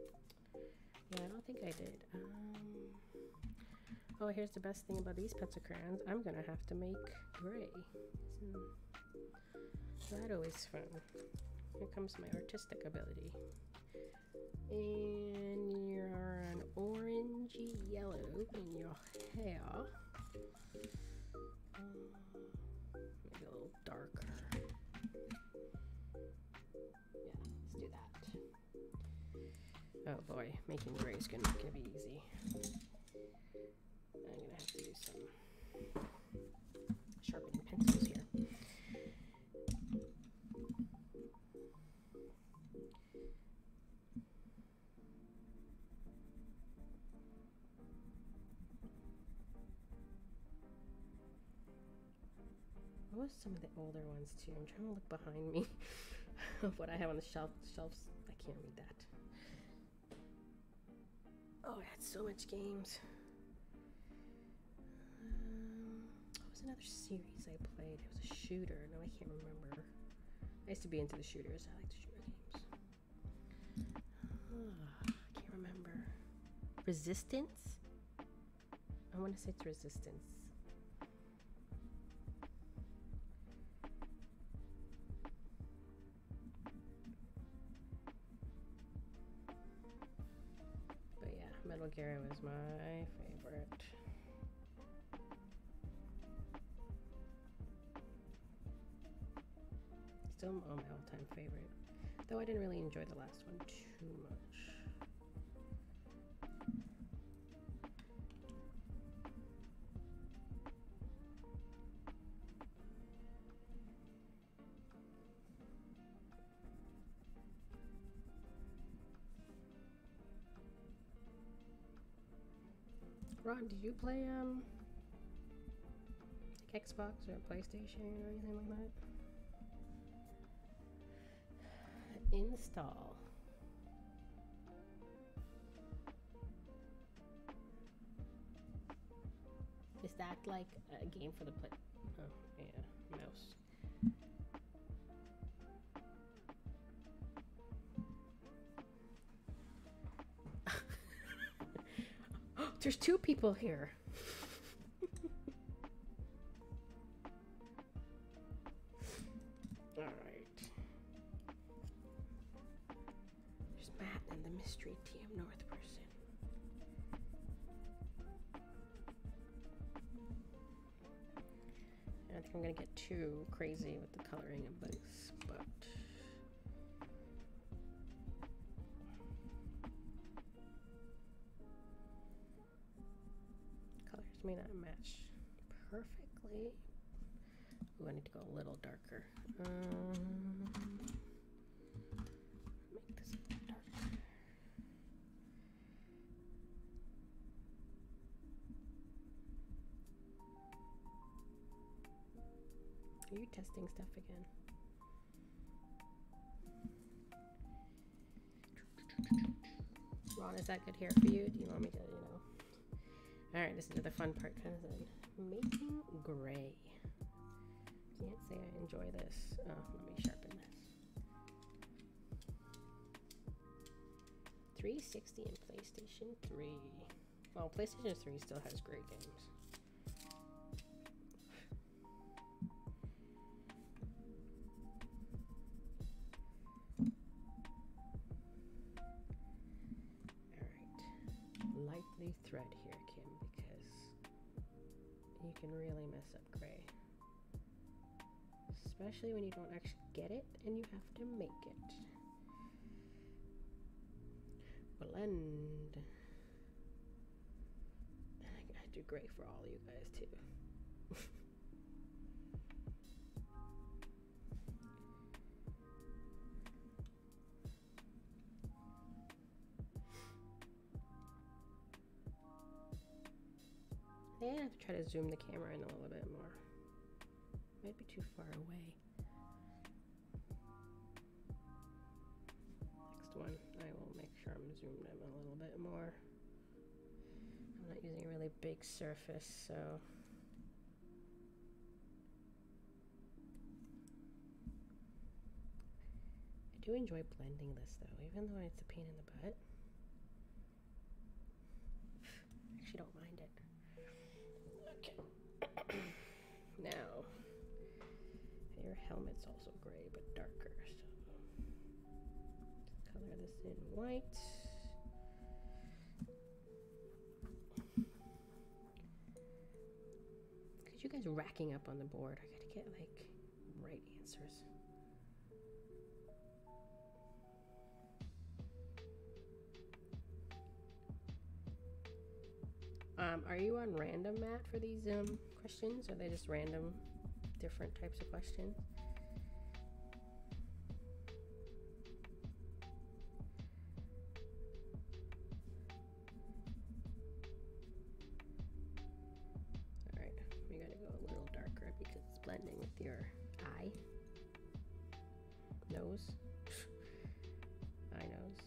Yeah, I don't think I did. Oh, here's the best thing about these pensacrayons. I'm gonna have to make gray. Isn't that always fun? Here comes my artistic ability. And you're an orangey yellow in your hair. Maybe a little darker. Yeah, let's do that. Oh boy, making gray is not gonna be easy. I'm gonna have to do some sharpening pencils here. What was some of the older ones too? I'm trying to look behind me of what I have on the shelves. I can't read that. Oh, I had so much games. What was another series I played? It was a shooter. No, I can't remember. I used to be into the shooters. I liked shooter games. Oh, I can't remember. Resistance? I want to say it's Resistance. Gary was my favorite. Still my all-time favorite. Though I didn't really enjoy the last one too much. Ron, did you play like Xbox or PlayStation or anything like that? Install. Is that like a game for the play? Oh yeah, mouse. There's two people here. All right. There's Matt and the mystery TM North person. I don't think I'm gonna get too crazy with the coloring of this, but. May not match perfectly. Ooh, I need to go a little darker. Make this darker. Are you testing stuff again? Ron, is that good hair for you? Do you want me to, you know? All right, this is the fun part, making gray. Can't say I enjoy this. Oh, let me sharpen this. 360 and PlayStation 3. Well, PlayStation 3 still has great games. Thread here, Kim, because you can really mess up gray, especially when you don't actually get it and you have to make it blend. And I do gray for all you guys too. I have to try to zoom the camera in a little bit more. Might be too far away. Next one, I will make sure I'm zoomed in a little bit more. I'm not using a really big surface, so. I do enjoy blending this though, even though it's a pain in the butt. I actually don't mind it. Okay. Now, your helmet's also gray but darker, so color this in white. Because you guys are racking up on the board, I gotta get like right answers. Are you on random, Matt, for these questions? Or are they just random, different types of questions? All right, we gotta go a little darker because it's blending with your eye, nose, eye, nose.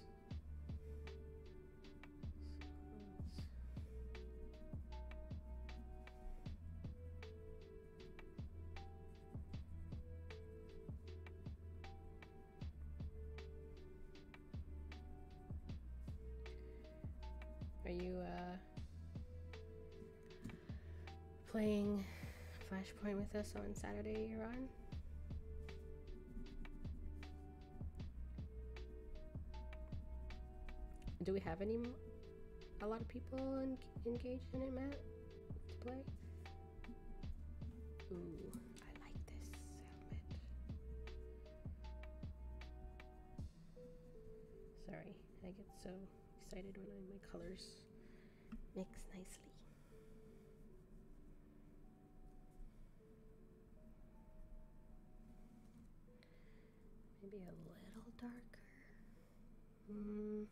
Are you playing Flashpoint with us on Saturday, Ron? Do we have a lot of people engaged in it, Matt, to play? Ooh, I like this helmet. Sorry, I get so excited when my colors mix nicely. Maybe a little darker. Let me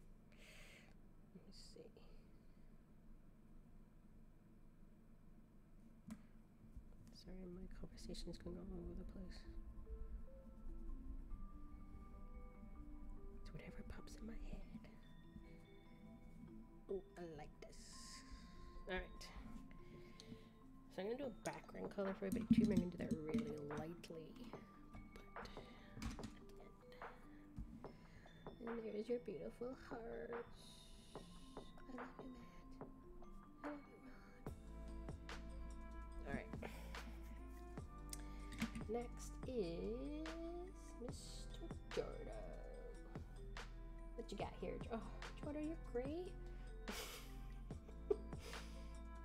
see. Sorry, my conversation is going all over the place. It's whatever pops in my head. Oh, I like this. Alright. So I'm going to do a background color for everybody too, but I'm going to do that really lightly. But at the end. And there's your beautiful heart. I love you, Matt. next is Mr. Jordan. What you got here? Oh, Jordan, you're gray.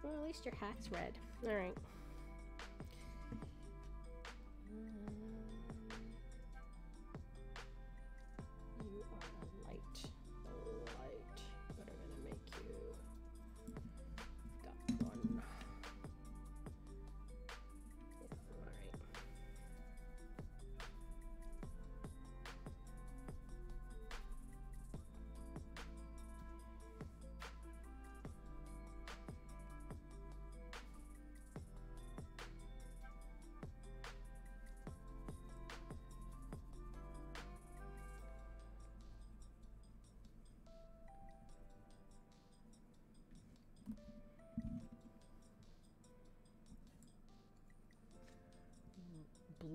Well, at least your hat's red. All right. You are a light, but I'm gonna make you got one. All right.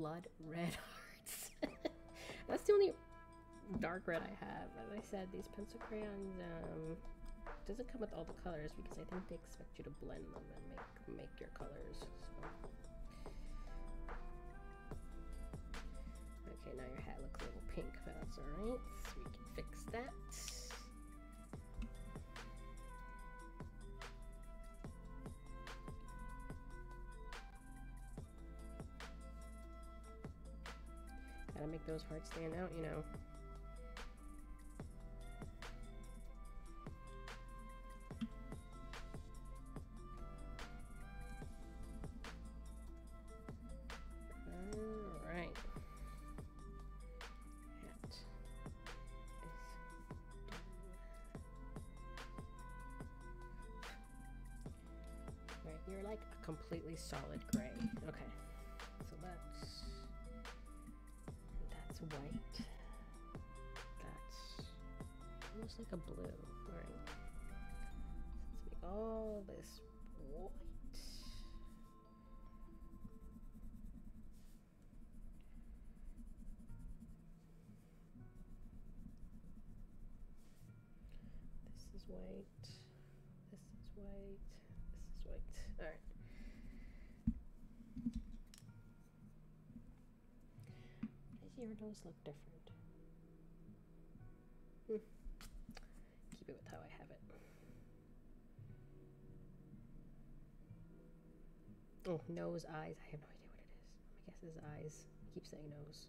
Blood red hearts. That's the only dark red I have. As I said, these pencil crayons doesn't come with all the colors because I think they expect you to blend them and make your colors. So. Okay, now your hat looks a little pink, but that's alright. So we can fix that. Gotta make those hearts stand out, you know. All right. That is done. Right, you're like a completely solid gray. Okay. So that's. That's white. That's almost like a blue. All right. Let's make all this white. This is white. This is white. This is white. All right. Your nose look different. Keep it with how I have it. Oh, nose, eyes. I have no idea what it is. I guess it's eyes. I keep saying nose.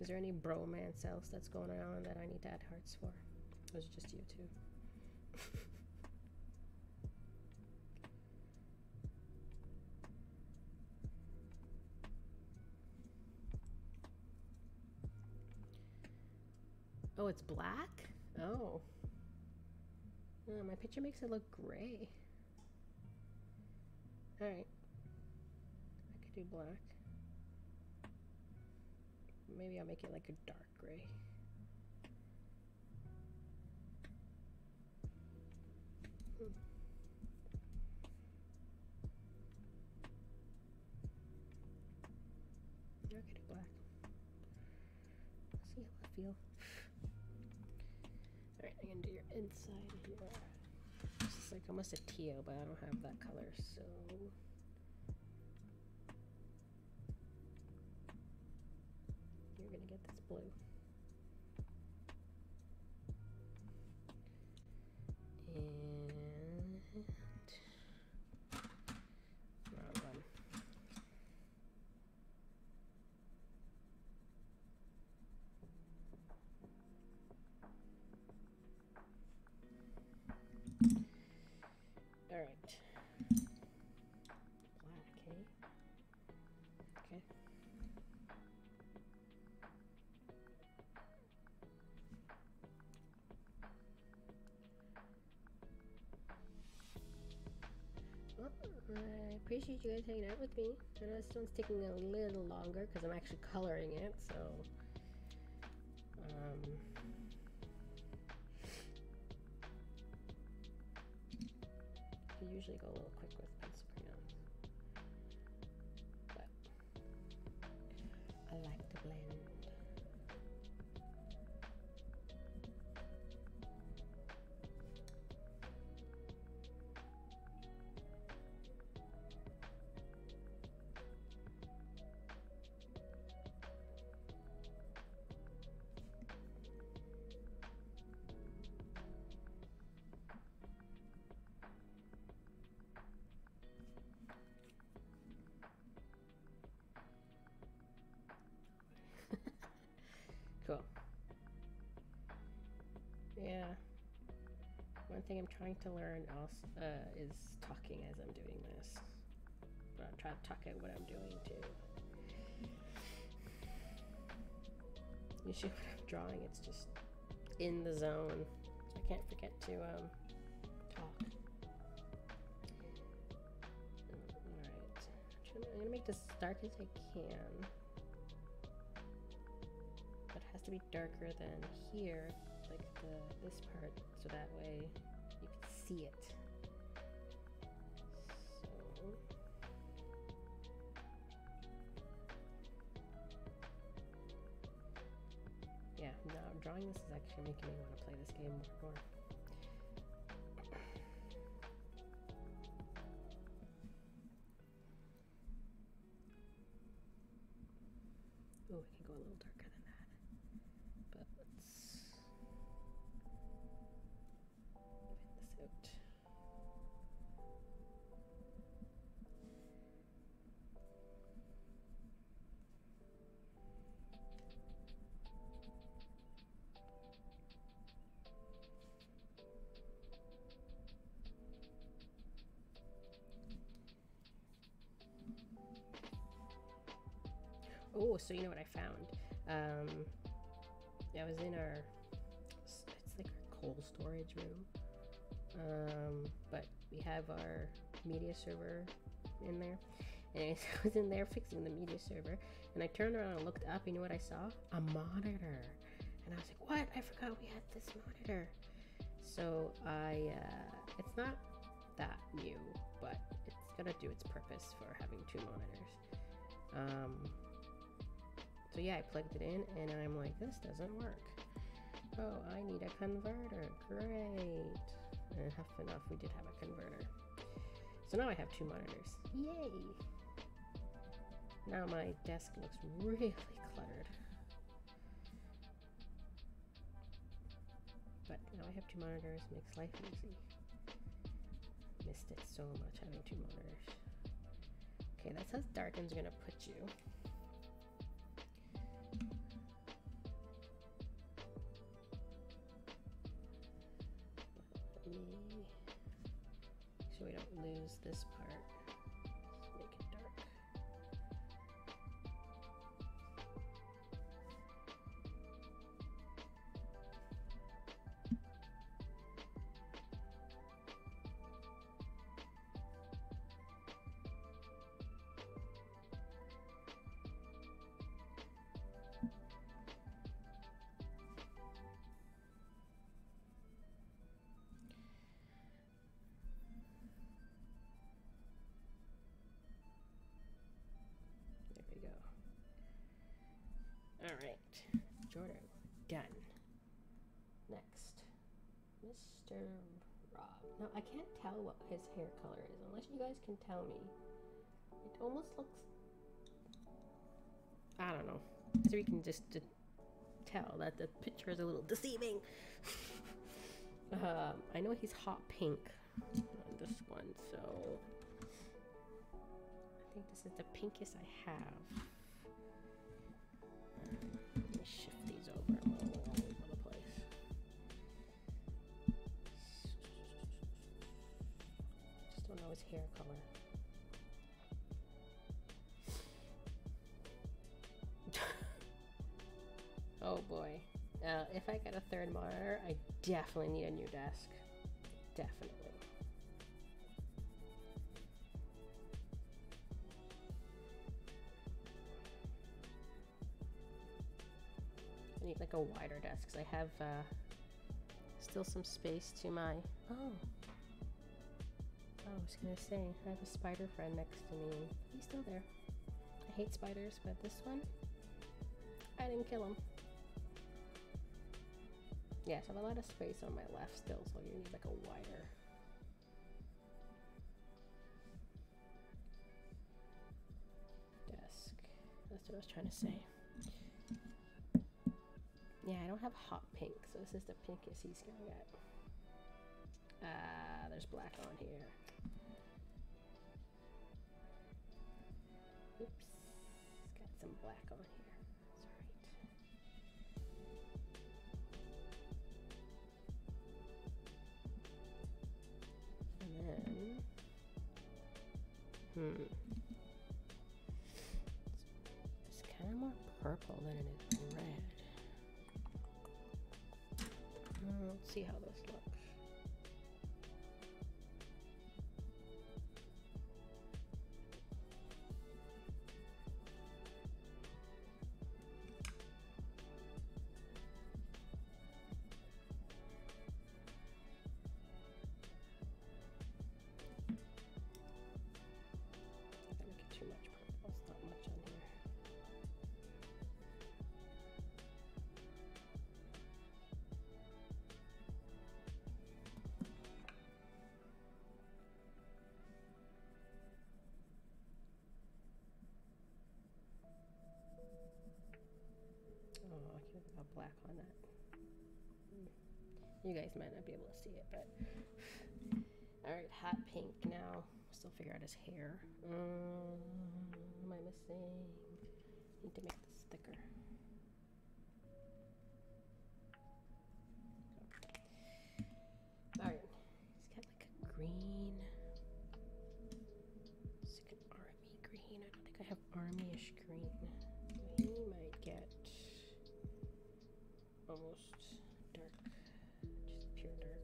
Is there any bromance else that's going on that I need to add hearts for? Or is it just you two? Oh, it's black? Oh. Oh, my picture makes it look gray. Alright. I could do black. Maybe I'll make it like a dark gray. Okay, do black. Let's see how I feel. Alright, I'm gonna do your inside here. This is like almost a teal, but I don't have that color, so. You're gonna get this blue. And wrong one. All right. Black, eh? Okay. I appreciate you guys hanging out with me. I know this one's taking a little longer because I'm actually coloring it, so I usually go a little quick with pencil crayons, but blend. I'm trying to learn also, is talking as I'm doing this, but I'm trying to talk at what I'm doing too. Usually when I'm drawing, it's just in the zone, so I can't forget to talk. Alright, I'm gonna make this as dark as I can, but it has to be darker than here, like this part, so that way you can see it. So yeah, now drawing this is actually making me want to play this game more. Oh, I can go a little darker than that, but let's oh, so you know what I found? I was in our, it's like our cold storage room, but we have our media server in there, and I was in there fixing the media server, and I turned around and looked up, and you know what I saw? A monitor. And I was like, what? I forgot we had this monitor. So I, it's not that new, but it's gonna do its purpose for having two monitors. So yeah, I plugged it in, and I'm like, this doesn't work. Oh, I need a converter, great. And half enough, we did have a converter. So now I have two monitors, yay! Now my desk looks really cluttered. But now I have two monitors, makes life easy. Missed it so much, having two monitors. Okay, that's how Darken's gonna put you. So we don't lose this part. Let's make it dark. Now, I can't tell what his hair color is, unless you guys can tell me. It almost looks, I don't know. So we can just tell that the picture is a little deceiving. I know he's hot pink on this one, so I think this is the pinkest I have. Let me shift these over. Don't know his hair color. Oh boy. If I got a third monitor, I definitely need a new desk. Definitely. I need like a wider desk, because I have still some space to my... Oh. I was gonna say, I have a spider friend next to me. He's still there. I hate spiders, but this one, I didn't kill him. Yes, I have a lot of space on my left still, so you need like a wider. That's what I was trying to say. Yeah, I don't have hot pink, so this is the pinkest he's gonna get. Ah, there's black on here. Oops, got some black on here. That's alright. And then... kind of more purple than it is red. Let's see how this looks. Black on that. You guys might not be able to see it, but alright, hot pink now. Still figure out his hair. Am I missing? Need to make this thicker. Alright, he's got like a green. It's like an army green. I don't think I have army-ish green. We might get almost dark, just pure dark.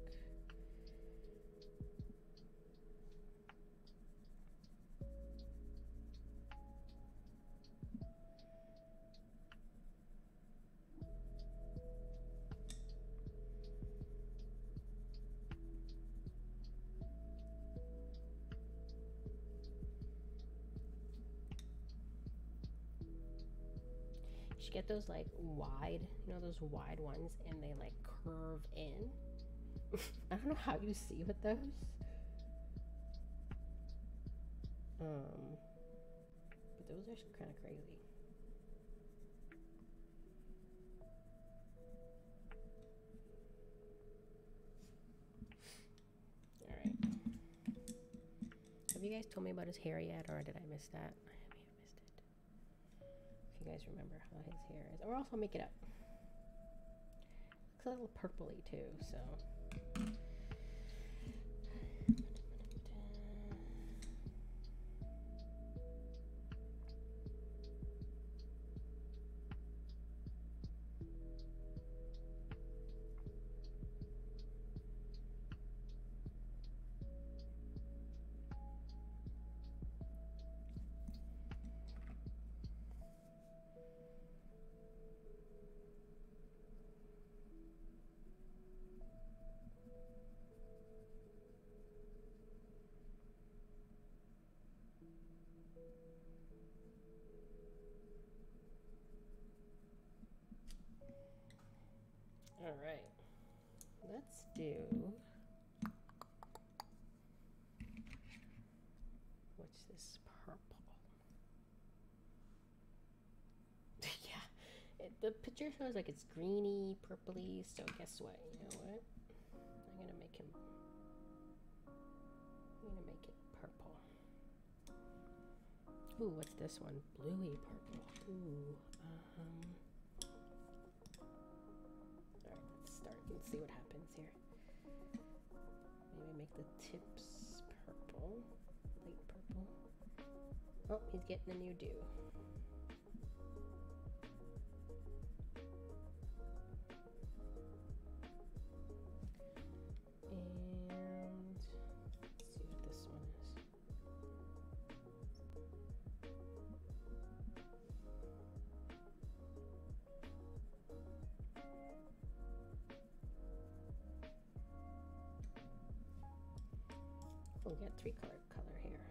Get those like wide, you know, those wide ones, and they like curve in. I don't know how you see with those, but those are kind of crazy. All right, have you guys told me about his hair yet, or did I miss that? You guys remember how his hair is, or also make it up. Looks a little purpley too, so alright, let's do, what's this purple? Yeah, the picture shows like it's greeny, purpley, so guess what, you know what? I'm gonna make it purple. Ooh, what's this one? Bluey purple. Ooh, let's start and see what happens here. Maybe make the tips purple, light purple. Oh, he's getting a new do. And let's see what this one is. We'll get three color here.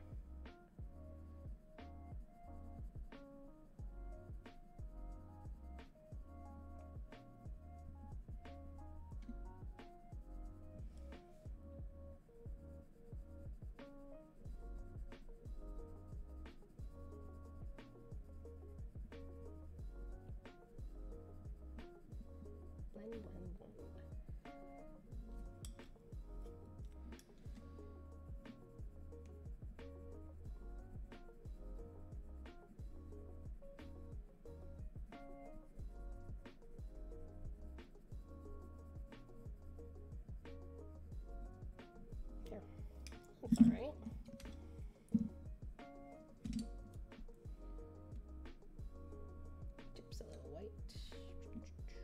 All right. Dips a little white. Keep it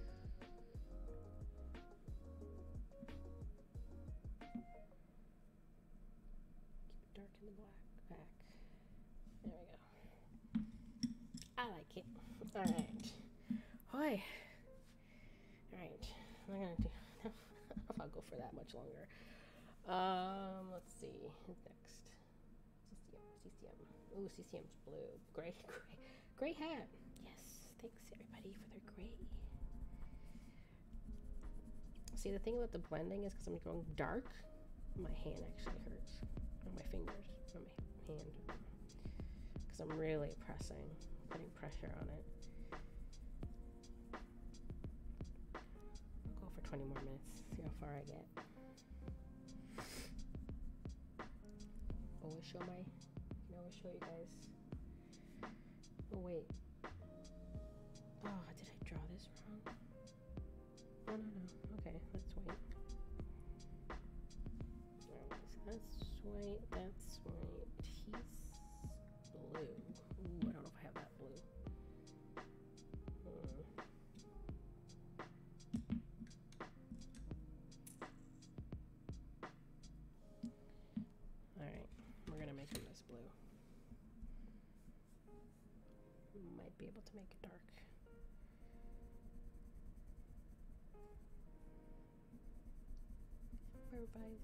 dark in the black back. There we go. I like it. All right. Hi. All right. I'm gonna do. I don't know if I'll go for that much longer. Let's see. Next. CCM. Ooh, CCM's blue. Gray hat. Yes. Thanks everybody for their gray. See, the thing about the blending is because I'm going dark, my hand actually hurts. Or my fingers. Or my hand. Because I'm really pressing. Putting pressure on it. 20 more minutes, see how far I get. Always show my, I can always show you guys. Oh wait. Oh, did I draw this wrong? Oh no. Okay, let's wait. That's white, that's white. He's blue. Ooh, I don't know if I have that blue. Be able to make it dark. Supervising. Probably if I was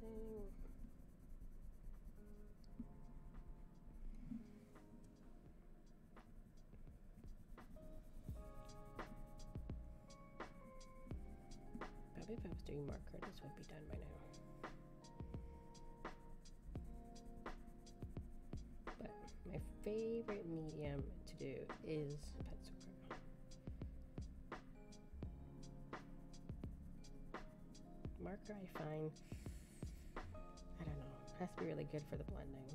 doing marker, this would be done by now. But my favorite medium to do is pencil marker. Marker I find, I don't know, has to be really good for the blending,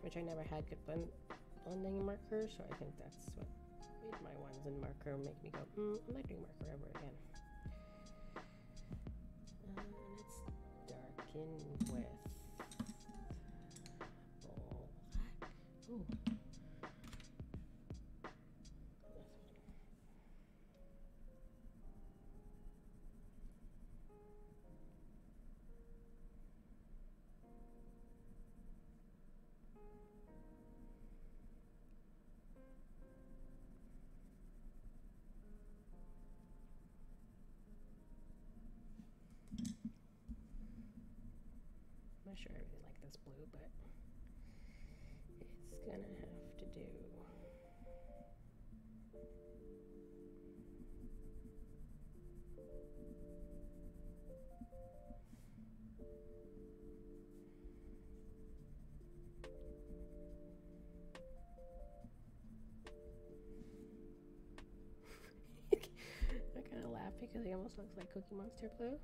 which I never had good blending markers, so I think that's what made my ones in marker make me go, I'm not doing marker ever again. And it's darken with. Ooh. I'm not sure I really like this blue, but it's gonna have to do. I kinda laugh because he almost looks like Cookie Monster blue.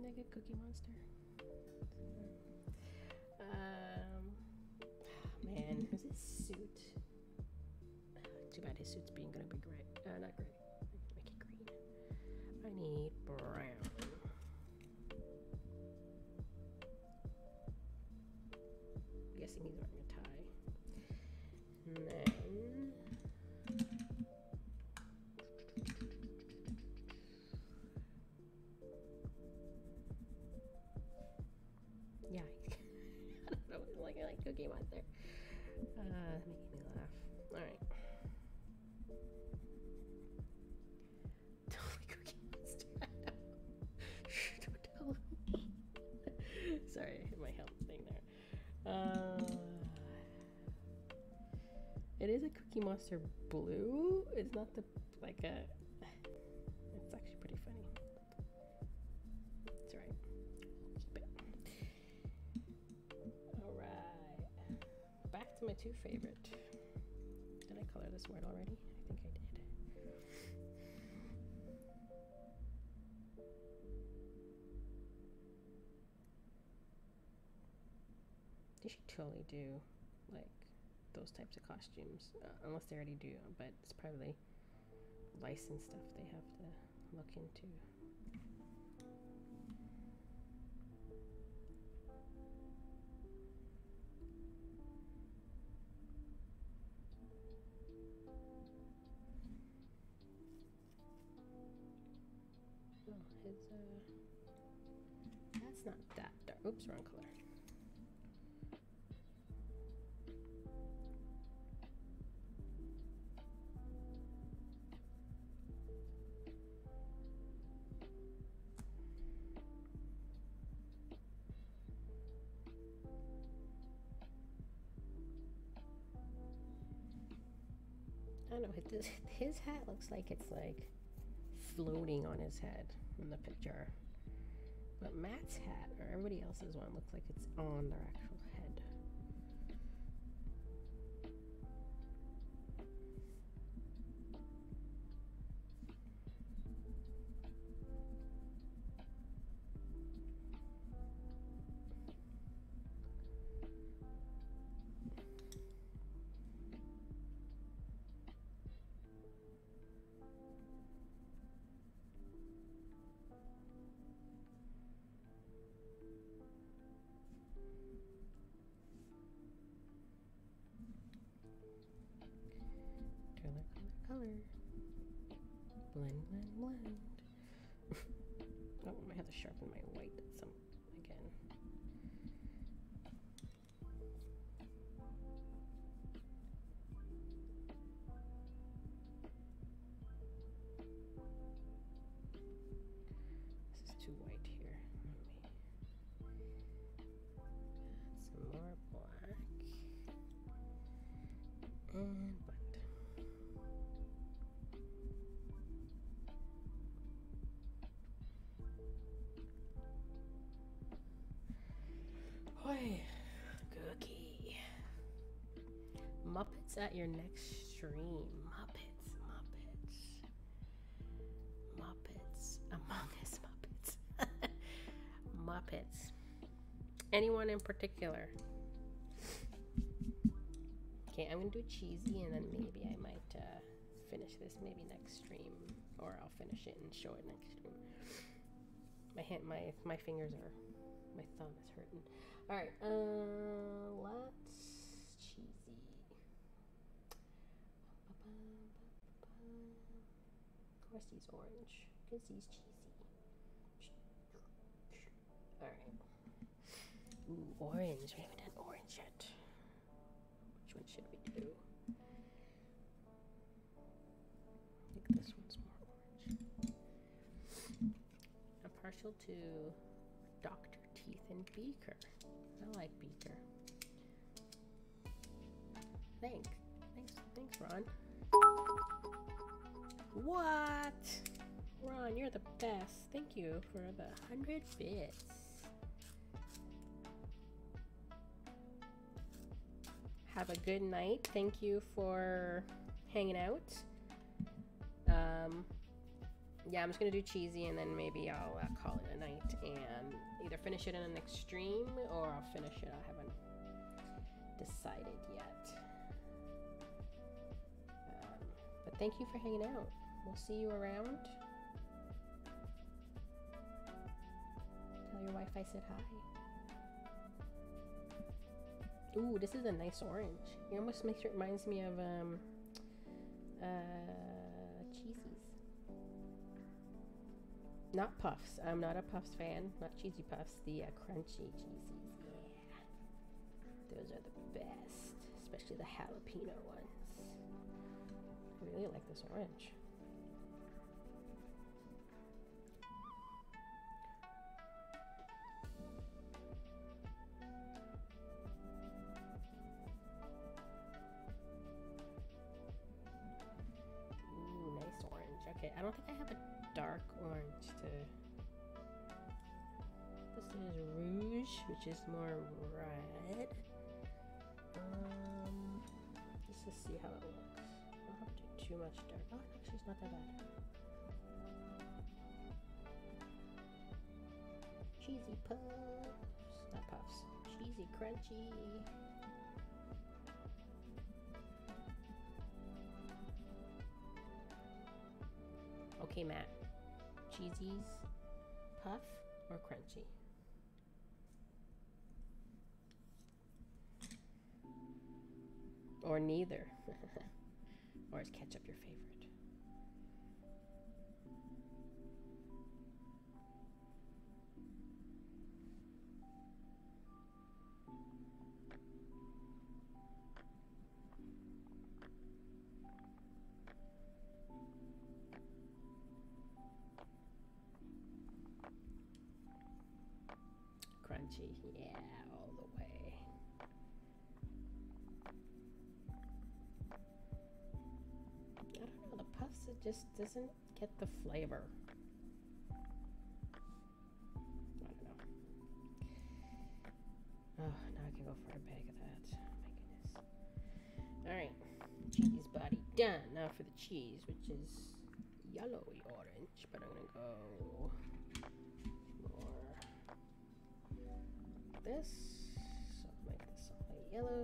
Nigga Cookie Monster. Man, who's his suit? Too bad his suit's being gonna be gray. Not gray. Make it green. I need brown. I'm guessing he's wearing a tie. And then yeah, I don't know what he's looking like Cookie Monster. Making me laugh. All right. Totally Cookie Monster. Don't tell him. Sorry, I hit my health thing there. It is a Cookie Monster blue. It's not the like a. It's actually pretty funny. It's all right. Keep it. All right. My two favorite. Did I color this word already? I think I did. They should totally do like those types of costumes, unless they already do, but it's probably licensed stuff they have to look into. It's not that dark. Oops, wrong color. I don't know, his hat looks like it's like floating on his head in the picture. But Matt's hat, or everybody else's one, looks like it's on their actual head. Cookie. Muppets at your next stream. Muppets. Among Us Muppets. Muppets. Anyone in particular? Okay, I'm gonna do cheesy and then maybe I might finish this maybe next stream, or I'll finish it and show it next stream. My fingers are, my thumb is hurting. All right, let's cheesy. Of course he's orange, because he's cheesy. All right. Ooh, orange, we haven't done orange yet. Which one should we do? I think this one's more orange. I'm partial to Dr. Teeth and Beaker. I like Beaker. Thanks, Ron. What? Ron, you're the best. Thank you for the 100 bits. Have a good night. Thank you for hanging out. Yeah, I'm just gonna do cheesy and then maybe I'll call it a night and either finish it in the next stream or I'll finish it. I haven't decided yet. But thank you for hanging out. We'll see you around. Tell your wife I said hi. Ooh, this is a nice orange. It almost reminds me of cheesies. Not puffs. I'm not a puffs fan. Not cheesy puffs. The crunchy cheesies. Yeah. Those are the best. Especially the jalapeno ones. I really like this orange. Ooh, nice orange. Okay, I don't think I have a dark orange This is rouge, which is more red. Let's just see how it looks. I don't have to do too much dark. Oh, actually it's not that bad. Cheesy puffs, not puffs. Cheesy crunchy. Okay, Matt. Cheesies, puff, or crunchy? Or neither? Or is ketchup your favorite? it just doesn't get the flavor. I don't know. Oh, now I can go for a bag of that. Oh, my goodness. Alright. Cheese body done. Now for the cheese, which is yellowy orange, but I'm going to go for this. So I'll make this all yellow.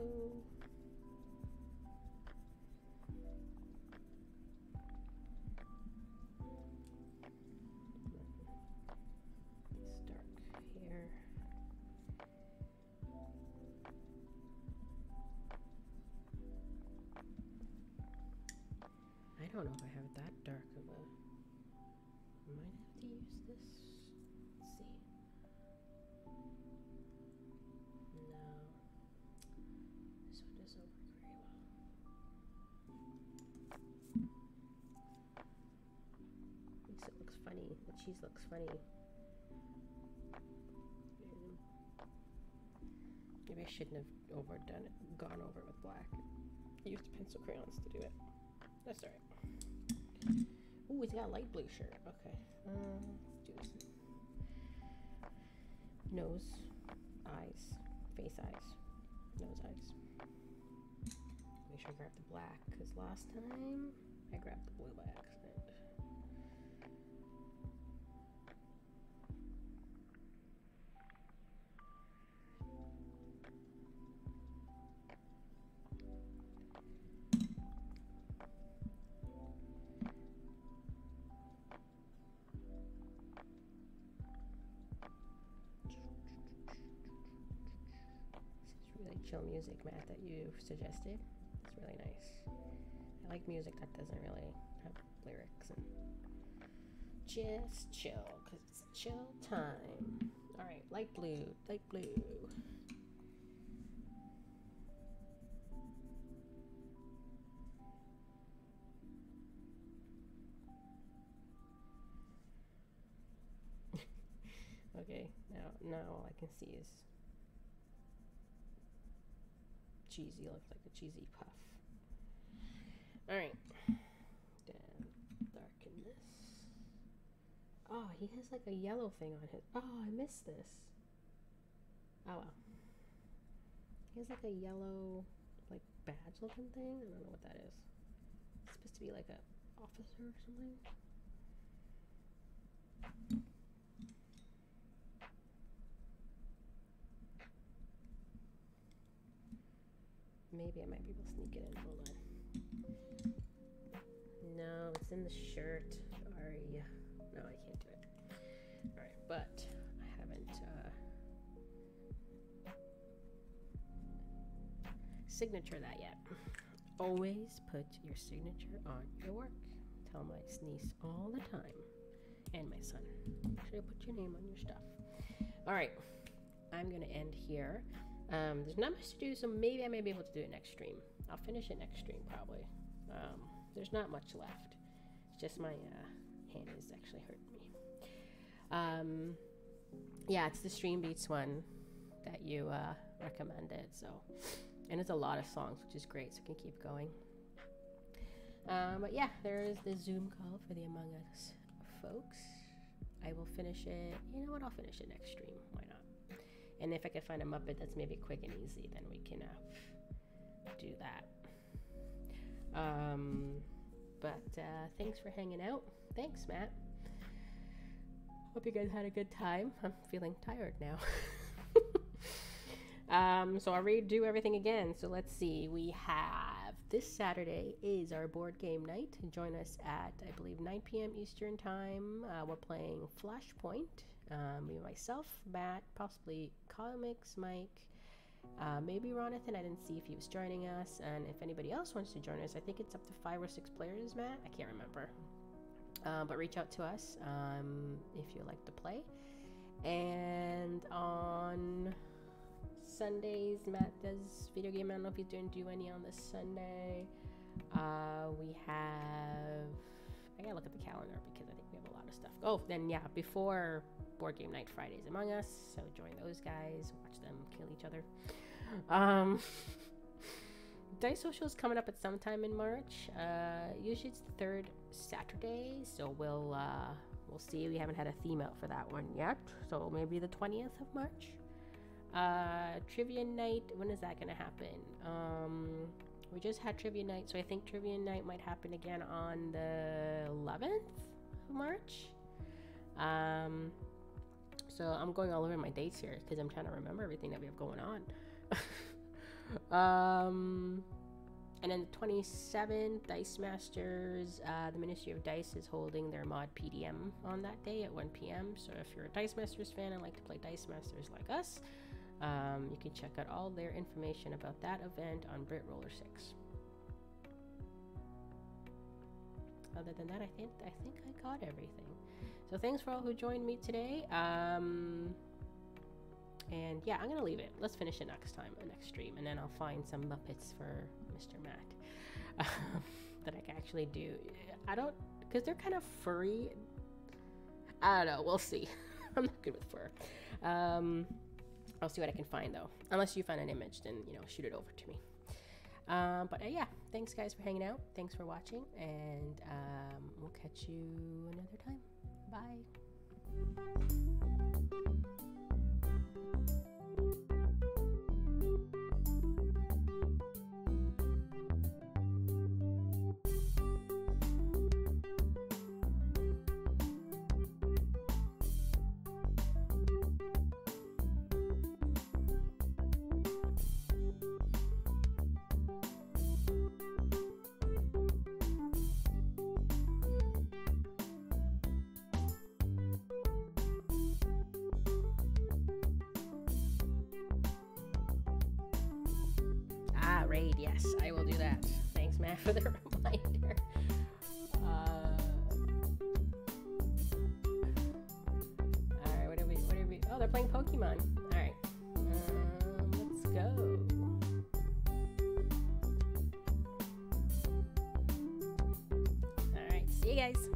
I don't know if I have it that dark of a... I might have to use this. Let's see. No. This one doesn't work very well. At least it looks funny. The cheese looks funny. Maybe I shouldn't have overdone it, gone over it with black. I used pencil crayons to do it. That's alright. Ooh, it's got a light blue shirt. Okay. Let's do this. Nose, eyes, face eyes, nose eyes. Make sure I grab the black, because last time I grabbed the blue by accident. Chill music, Matt, that you suggested. It's really nice. I like music that doesn't really have lyrics and just chill, because it's chill time. Alright, light blue, light blue. Okay, now all I can see is cheesy. Looks like a cheesy puff. Alright. Damn. Darken this. Oh, he has like a yellow thing on his... Oh, I missed this. Oh, well. He has like a yellow, like, badge looking thing. I don't know what that is. It's supposed to be like an officer or something. Maybe I might be able to sneak it in. Hold on. No, it's in the shirt. Sorry. No, I can't do it. Alright, but I haven't signature that yet. Always put your signature on your work. Tell my niece all the time. And my son. Should I put your name on your stuff? Alright. I'm gonna end here. There's not much to do, so maybe I may be able to do it next stream. I'll finish it next stream, probably. There's not much left. It's just my hand is actually hurting me. Yeah, it's the Stream Beats one that you recommended. So, and it's a lot of songs, which is great, so I can keep going. But yeah, there is the Zoom call for the Among Us folks. I will finish it. You know what? I'll finish it next stream. Why not? And if I can find a Muppet that's maybe quick and easy, then we can do that. But thanks for hanging out. Thanks, Matt. Hope you guys had a good time. I'm feeling tired now. So I'll redo everything again. So let's see. We have this Saturday is our board game night. Join us at, I believe, 9 p.m. Eastern time. We're playing Flashpoint. Me, myself, Matt, possibly Comics, Mike, maybe Ronathan. I didn't see if he was joining us, and if anybody else wants to join us, I think it's up to 5 or 6 players, Matt. I can't remember, but reach out to us if you like to play. And on Sundays, Matt does video game. I don't know if he's doing any on this Sunday. We have... I gotta look at the calendar because I think we have a lot of stuff. Oh, then yeah, before board game night, Fridays Among Us. So join those guys, watch them kill each other. Dice Social is coming up at some time in March. Usually it's the third Saturday, so we'll see. We haven't had a theme out for that one yet, so maybe the 20th of March. Trivia night, when is that gonna happen? We just had trivia night, so I think trivia night might happen again on the 11th of March. So I'm going all over my dates here because I'm trying to remember everything that we have going on. And then the 27th, Dice Masters, the Ministry of Dice is holding their mod PDM on that day at 1 p.m. so if you're a Dice Masters fan and like to play Dice Masters like us, you can check out all their information about that event on BritRoller6. Other than that, I think I got everything. So thanks for all who joined me today. And yeah, I'm gonna leave it. Let's finish it next time, next stream, and then I'll find some Muppets for Mr. Matt that I can actually do. Because they're kind of furry. I don't know. We'll see. I'm not good with fur. I'll see what I can find though. Unless you find an image, then shoot it over to me. But yeah, thanks guys for hanging out. Thanks for watching, and we'll catch you another time. Bye. Yes, I will do that. Thanks, Matt, for the reminder. All right, what are we? Oh, they're playing Pokémon. All right, let's go. All right, see you guys.